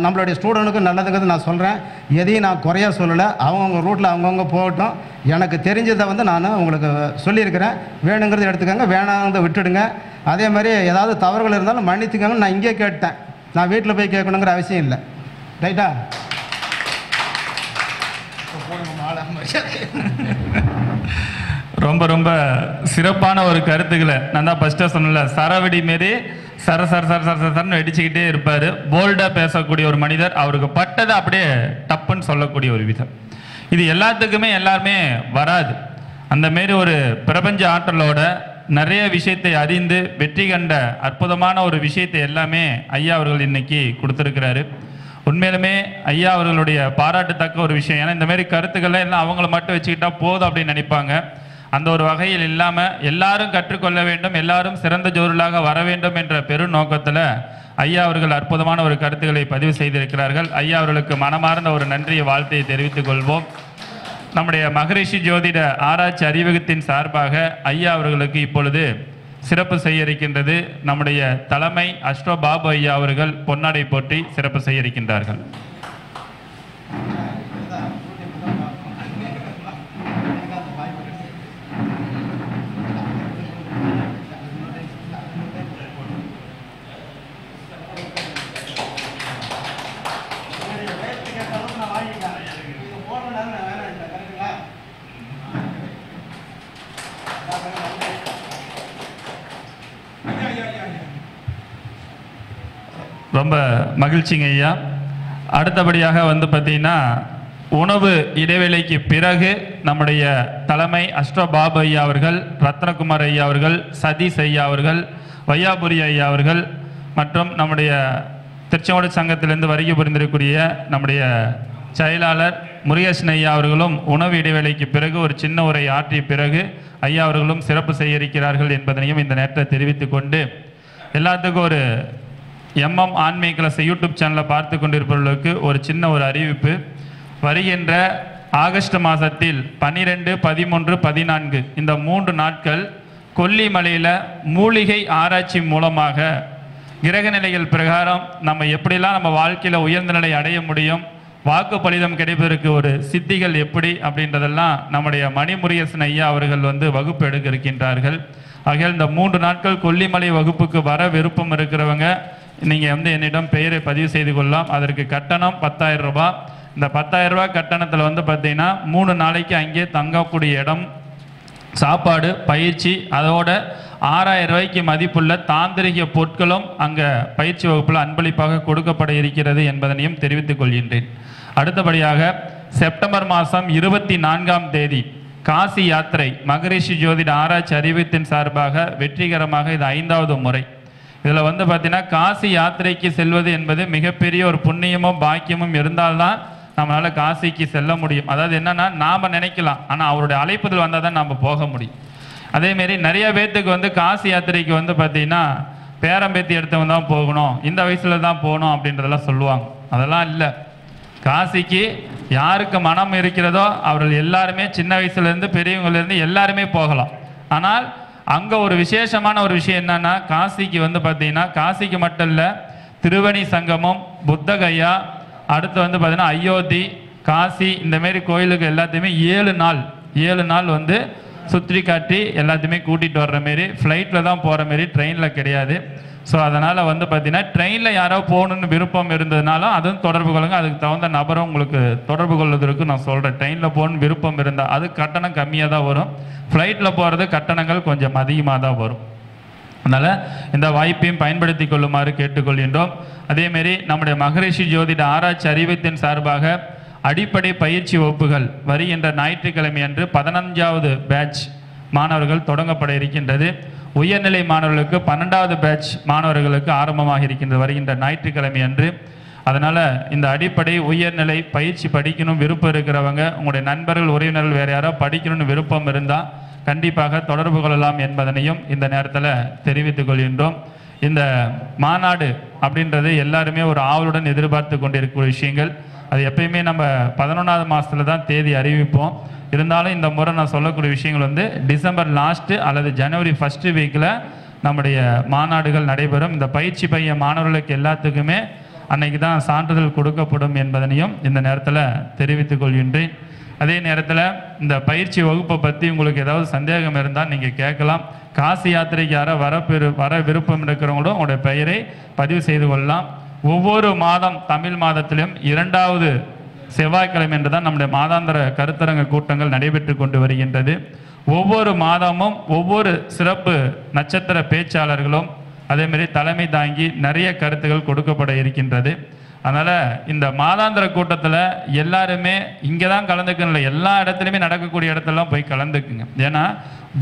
நம்மளுடைய ஸ்டூடெண்ட்டுக்கும் நல்லதுங்கிறது நான் சொல்கிறேன். எதையும் நான் குறையாக சொல்லலை. அவங்கவுங்க ரூட்டில் அவங்கவுங்க போகட்டும். எனக்கு தெரிஞ்சதை வந்து நான் உங்களுக்கு சொல்லியிருக்கிறேன். வேணுங்கிறது எடுத்துக்கோங்க, வேணாங்கிறத விட்டுடுங்க. அதே மாதிரி ஏதாவது தவறுகள் இருந்தாலும் மன்னித்துக்கோங்கன்னு நான் இங்கே கேட்டேன். நான் வீட்டில் போய் கேட்கணுங்கிற அவசியம் இல்லை, ரைட்டா? ரொம்ப ரொம்ப சிறப்பான ஒரு கருத்துக்களை நான் தான் ஃபஸ்ட்டாக சொன்னல, சரவெடி மாரி சர சர சர சர சரன்னு அடிச்சுக்கிட்டே இருப்பார். போல்டாக பேசக்கூடிய ஒரு மனிதர், அவருக்கு பட்டதை அப்படியே டப்புன்னு சொல்லக்கூடிய ஒரு விதம். இது எல்லாத்துக்குமே எல்லாருமே வராது. அந்தமாரி ஒரு பிரபஞ்ச ஆற்றலோட நிறைய விஷயத்தை அறிந்து வெற்றி கண்ட அற்புதமான ஒரு விஷயத்தை எல்லாமே ஐயா அவர்கள் இன்னைக்கு கொடுத்துருக்கிறாரு. உண்மையிலுமே ஐயா அவர்களுடைய பாராட்டுத்தக்க ஒரு விஷயம். ஏன்னா இந்தமாரி கருத்துக்களை எல்லாம் அவங்கள மட்டும் வச்சுக்கிட்டா போதும் அப்படின்னு நினைப்பாங்க. அந்த ஒரு வகையில் இல்லாமல் எல்லாரும் கற்றுக்கொள்ள வேண்டும், எல்லாரும் சிறந்த ஜோதிடர்களாக வர வேண்டும் என்ற பெரு நோக்கத்தில் ஐயா அவர்கள் அற்புதமான ஒரு கருத்துக்களை பதிவு செய்திருக்கிறார்கள். ஐயா அவர்களுக்கு மனமார்ந்த ஒரு நன்றியை வாழ்த்தையை தெரிவித்துக் கொள்வோம். நம்முடைய மகரிஷி ஜோதிட ஆராய்ச்சி அறிவகத்தின் சார்பாக ஐயா அவர்களுக்கு இப்பொழுது சிறப்பு செய்ய இருக்கின்றது. நம்முடைய தலைமை அஸ்ட்ரோ பாபு ஐயா அவர்கள் பொன்னாடை போற்றி சிறப்பு செய்ய இருக்கின்றார்கள். ரொம்ப மகிழ்ச்சிங்க ஐயா. அடுத்தபடியாக வந்து பார்த்தீங்கன்னா உணவு இடைவேளைக்கு பிறகு நம்முடைய தலைமை அஸ்ட்ரோ பாபு ஐயா அவர்கள், ரத்னகுமார் ஐயா அவர்கள், சதீஷ் ஐயா அவர்கள், வையாபுரி ஐயா அவர்கள் மற்றும் நம்முடைய திருச்செங்கோடு சங்கத்திலிருந்து வருகை புரிந்திருக்கக்கூடிய நம்முடைய செயலாளர் முருகேசன் ஐயா அவர்களும் உணவு இடைவேளைக்கு பிறகு ஒரு சின்ன உரை ஆற்றிய பிறகு ஐயா அவர்களும் சிறப்பு செய்ய இருக்கிறார்கள் என்பதனையும் இந்த நேரத்தில் தெரிவித்துக் கொண்டு, எல்லாத்துக்கும் ஒரு எம்எம் ஆன்மீக கிளாஸ் யூடியூப் சேனலை பார்த்து கொண்டிருப்பவர்களுக்கு ஒரு சின்ன ஒரு அறிவிப்பு. வருகின்ற ஆகஸ்ட் மாதத்தில் 12, 13, 14 இந்த 3 நாட்கள் கொல்லிமலையில் மூலிகை ஆராய்ச்சி மூலமாக கிரகநிலைகள் பிரகாரம் நம்ம எப்படிலாம் நம்ம வாழ்க்கையில் உயர்ந்த நிலை அடைய முடியும், வாக்கு பலிதம் கிடைப்பதற்கு ஒரு சித்திகள் எப்படி அப்படின்றதெல்லாம் நம்முடைய மணிமுரியசன் ஐயா அவர்கள் வந்து வகுப்பு எடுக்க இருக்கின்றார்கள். ஆகையால் இந்த 3 நாட்கள் கொல்லிமலை வகுப்புக்கு வர விருப்பம் இருக்கிறவங்க நீங்கள் வந்து என்னிடம் பெயரை பதிவு செய்து கொள்ளலாம். அதற்கு கட்டணம் 10,000 ரூபாய். இந்த 10,000 ரூபா கட்டணத்தில் வந்து பார்த்தீங்கன்னா 3 நாளைக்கு அங்கே தங்கக்கூடிய இடம், சாப்பாடு, பயிற்சி, அதோட 6,000 ரூபாய்க்கு மதிப்புள்ள தாந்திரிக பொருட்களும் அங்கே பயிற்சி வகுப்பில் அன்பளிப்பாக கொடுக்கப்பட இருக்கிறது என்பதனையும் தெரிவித்துக் கொள்கின்றேன். அடுத்தபடியாக செப்டம்பர் மாதம் 24ஆம் தேதி காசி யாத்திரை மகரிஷி ஜோதிட ஆராய்ச்சி அறிவித்தின் சார்பாக வெற்றிகரமாக இது 5வது முறை. இதில் வந்து பார்த்தீங்கன்னா காசி யாத்திரைக்கு செல்வது என்பது மிகப்பெரிய ஒரு புண்ணியமும் பாக்கியமும் இருந்தால்தான் நம்மளால் காசிக்கு செல்ல முடியும். அதாவது என்னென்னா, நாம் நினைக்கலாம், ஆனால் அவருடைய அழைப்புதல் வந்தால் தான் நாம் போக முடியும். அதேமாரி நிறைய பேர்த்துக்கு வந்து காசி யாத்திரைக்கு வந்து பார்த்திங்கன்னா பேரம்பேத்தி எடுத்தவங்க தான் போகணும், இந்த வயசில் தான் போகணும் அப்படின்றதெல்லாம் சொல்லுவாங்க. அதெல்லாம் இல்லை. காசிக்கு யாருக்கு மனம் இருக்கிறதோ அவர்கள் எல்லாருமே, சின்ன வயசுலேருந்து பெரியவங்கலேருந்து எல்லாருமே போகலாம். ஆனால் அங்கே ஒரு விசேஷமான ஒரு விஷயம் என்னென்னா, காசிக்கு வந்து பார்த்திங்கன்னா காசிக்கு மட்டும் இல்லை, திருவேணி சங்கமம், புத்த கயா, அடுத்து வந்து பார்த்திங்கன்னா அயோத்தி, காசி, இந்தமாரி கோயிலுக்கு எல்லாத்தையுமே 7 நாள் வந்து சுற்றி காட்டி எல்லாத்தையுமே கூட்டிகிட்டு வர்ற மாரி, ஃப்ளைட்டில் தான் போகிற மாரி, ட்ரெயினில் கிடையாது. ஸோ அதனால் வந்து பார்த்திங்கன்னா ட்ரெயினில் யாரோ போகணுன்னு விருப்பம் இருந்ததுனாலும் அதுவும் தொடர்பு கொள்ளுங்க. அதுக்கு தகுந்த நபரும் உங்களுக்கு தொடர்பு கொள்வதற்கு நான் சொல்கிறேன். ட்ரெயினில் போகணுன்னு விருப்பம் இருந்தால் அது கட்டணம் கம்மியாக தான் வரும். ஃப்ளைட்டில் போகிறது கட்டணங்கள் கொஞ்சம் அதிகமாக தான் வரும். அதனால் இந்த வாய்ப்பையும் பயன்படுத்தி கொள்ளுமாறு கேட்டுக்கொள்கின்றோம். அதேமாரி நம்முடைய மகரிஷி ஜோதிட ஆராய்ச்சி அறிவத்தின் சார்பாக அடிப்படை பயிற்சி வகுப்புகள் வருகின்ற ஞாயிற்றுக்கிழமை அன்று 15வது பேட்ச் மாணவர்கள் தொடங்கப்பட இருக்கின்றது. உயர்நிலை மாணவர்களுக்கு 12வது பேட்ச் மாணவர்களுக்கு ஆரம்பமாக இருக்கின்றது வருகின்ற ஞாயிற்றுக்கிழமை அன்று. அதனால் இந்த அடிப்படை உயர்நிலை பயிற்சி படிக்கணும் விருப்பம் இருக்கிறவங்க, உங்களுடைய நண்பர்கள் உறவினர்கள் வேறு யாராவது படிக்கணும்னு விருப்பம் இருந்தால் கண்டிப்பாக தொடர்பு கொள்ளலாம் என்பதனையும் இந்த நேரத்தில் தெரிவித்துக் கொள்கின்றோம். இந்த மாநாடு அப்படின்றது எல்லாருமே ஒரு ஆவலுடன் எதிர்பார்த்து கொண்டிருக்கிற விஷயங்கள். அது எப்பயுமே நம்ம 11ஆவது மாதத்தில் தான் தேதி அறிவிப்போம். இருந்தாலும் இந்த முறை நான் சொல்லக்கூடிய விஷயங்கள் வந்து டிசம்பர் லாஸ்ட்டு அல்லது ஜனவரி 1 வீக்கில் நம்முடைய மாநாடுகள் நடைபெறும். இந்த பயிற்சி பைய மாணவர்களுக்கு எல்லாத்துக்குமே அன்னைக்கு தான் சான்றிதழ் கொடுக்கப்படும் என்பதனையும் இந்த நேரத்தில் தெரிவித்துக் கொள்கின்றேன். அதே நேரத்தில் இந்த பயிற்சி வகுப்பை பற்றி உங்களுக்கு ஏதாவது சந்தேகம் இருந்தால் நீங்கள் கேட்கலாம். காசி யாத்திரைக்கு யாராவது வர விருப்பம் இருக்கிறவங்களும் உங்களுடைய பெயரை பதிவு செய்து கொள்ளலாம். ஒவ்வொரு மாதம் தமிழ் மாதத்திலும் 2வது செவ்வாய்க்கிழமை என்று தான் நம்முடைய மாதாந்திர கருத்தரங்க கூட்டங்கள் நடைபெற்று கொண்டு வருகின்றது. ஒவ்வொரு மாதமும் ஒவ்வொரு சிறப்பு நட்சத்திர பேச்சாளர்களும் அதேமாரி தலைமை தாங்கி நிறைய கருத்துக்கள் கொடுக்கப்பட இருக்கின்றது. அதனால் இந்த மாதாந்திர கூட்டத்தில் எல்லாருமே இங்கே தான் கலந்துக்கணும், எல்லா இடத்துலையுமே நடக்கக்கூடிய இடத்துலலாம் போய் கலந்துக்குங்க. ஏன்னா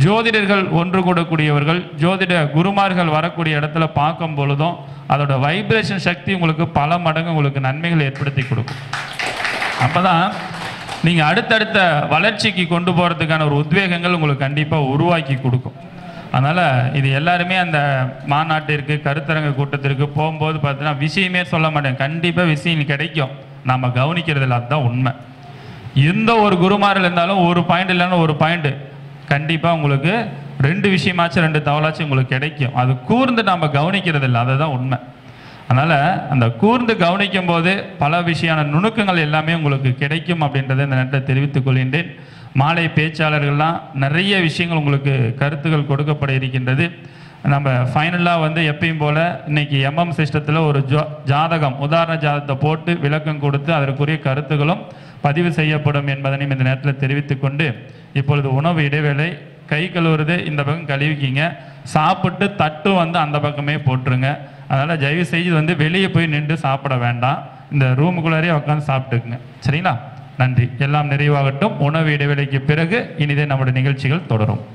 ஜோதிடர்கள் ஒன்று கூடக்கூடியவர்கள், ஜோதிட குருமார்கள் வரக்கூடிய இடத்துல பார்க்கும் பொழுதும் அதோட வைப்ரேஷன் சக்தி உங்களுக்கு பல மடங்கு உங்களுக்கு நன்மைகளை ஏற்படுத்தி கொடுக்கும். அப்போ தான் நீங்கள் அடுத்தடுத்த வளர்ச்சிக்கு கொண்டு போகிறதுக்கான ஒரு உத்வேகங்கள் உங்களுக்கு கண்டிப்பாக உருவாக்கி கொடுக்கும். அதனால் இது எல்லாருமே அந்த மாநாட்டிற்கு கருத்தரங்க கூட்டத்திற்கு போகும்போது பார்த்தீங்கன்னா விஷயமே சொல்ல மாட்டேன், கண்டிப்பாக விஷயம் கிடைக்கும், நாம் கவனிக்கிறதுல அதுதான் உண்மை. எந்த ஒரு குருமாரில் இருந்தாலும் ஒரு பாயிண்ட் இல்லைன்னா ஒரு பாயிண்ட்டு கண்டிப்பாக உங்களுக்கு 2 விஷயமாச்சும் 2 தவளாச்சும் உங்களுக்கு கிடைக்கும். அது கூர்ந்து நாம் கவனிக்கிறது இல்லை, அதுதான் உண்மை. அதனால் அந்த கூர்ந்து கவனிக்கும் போது பல விஷயமான நுணுக்கங்கள் எல்லாமே உங்களுக்கு கிடைக்கும் அப்படின்றத இந்த நேரத்தில் தெரிவித்துக் கொள்கின்றேன். மாலை பேச்சாளர்கள்லாம் நிறைய விஷயங்கள் உங்களுக்கு கருத்துக்கள் கொடுக்கப்பட இருக்கின்றது. நம்ம ஃபைனலாக வந்து எப்பயும் போல் இன்றைக்கி MM சிஸ்டத்தில் ஒரு ஜாதகம் உதாரண ஜாதகத்தை போட்டு விளக்கம் கொடுத்து அதற்குரிய கருத்துக்களும் பதிவு செய்யப்படும் என்பதனையும் இந்த நேரத்தில் தெரிவித்து கொண்டு, இப்பொழுது உணவு இடைவேளை. கை கழுவுறது இந்த பக்கம் கழுவிக்கிங்க, சாப்பிட்டு தட்டு வந்து அந்த பக்கமே போட்டுருங்க. அதனால் தயவு செய்து வந்து வெளியே போய் நின்று சாப்பிட வேண்டாம், இந்த ரூமுக்குள்ளாரே உட்காந்து சாப்பிட்டுக்குங்க, சரிங்களா? நன்றி. எல்லாம் நிறைவாகட்டும். உணவு இடைவேளைக்கு பிறகு இனிதே நம்முடைய நிகழ்ச்சிகள் தொடரும்.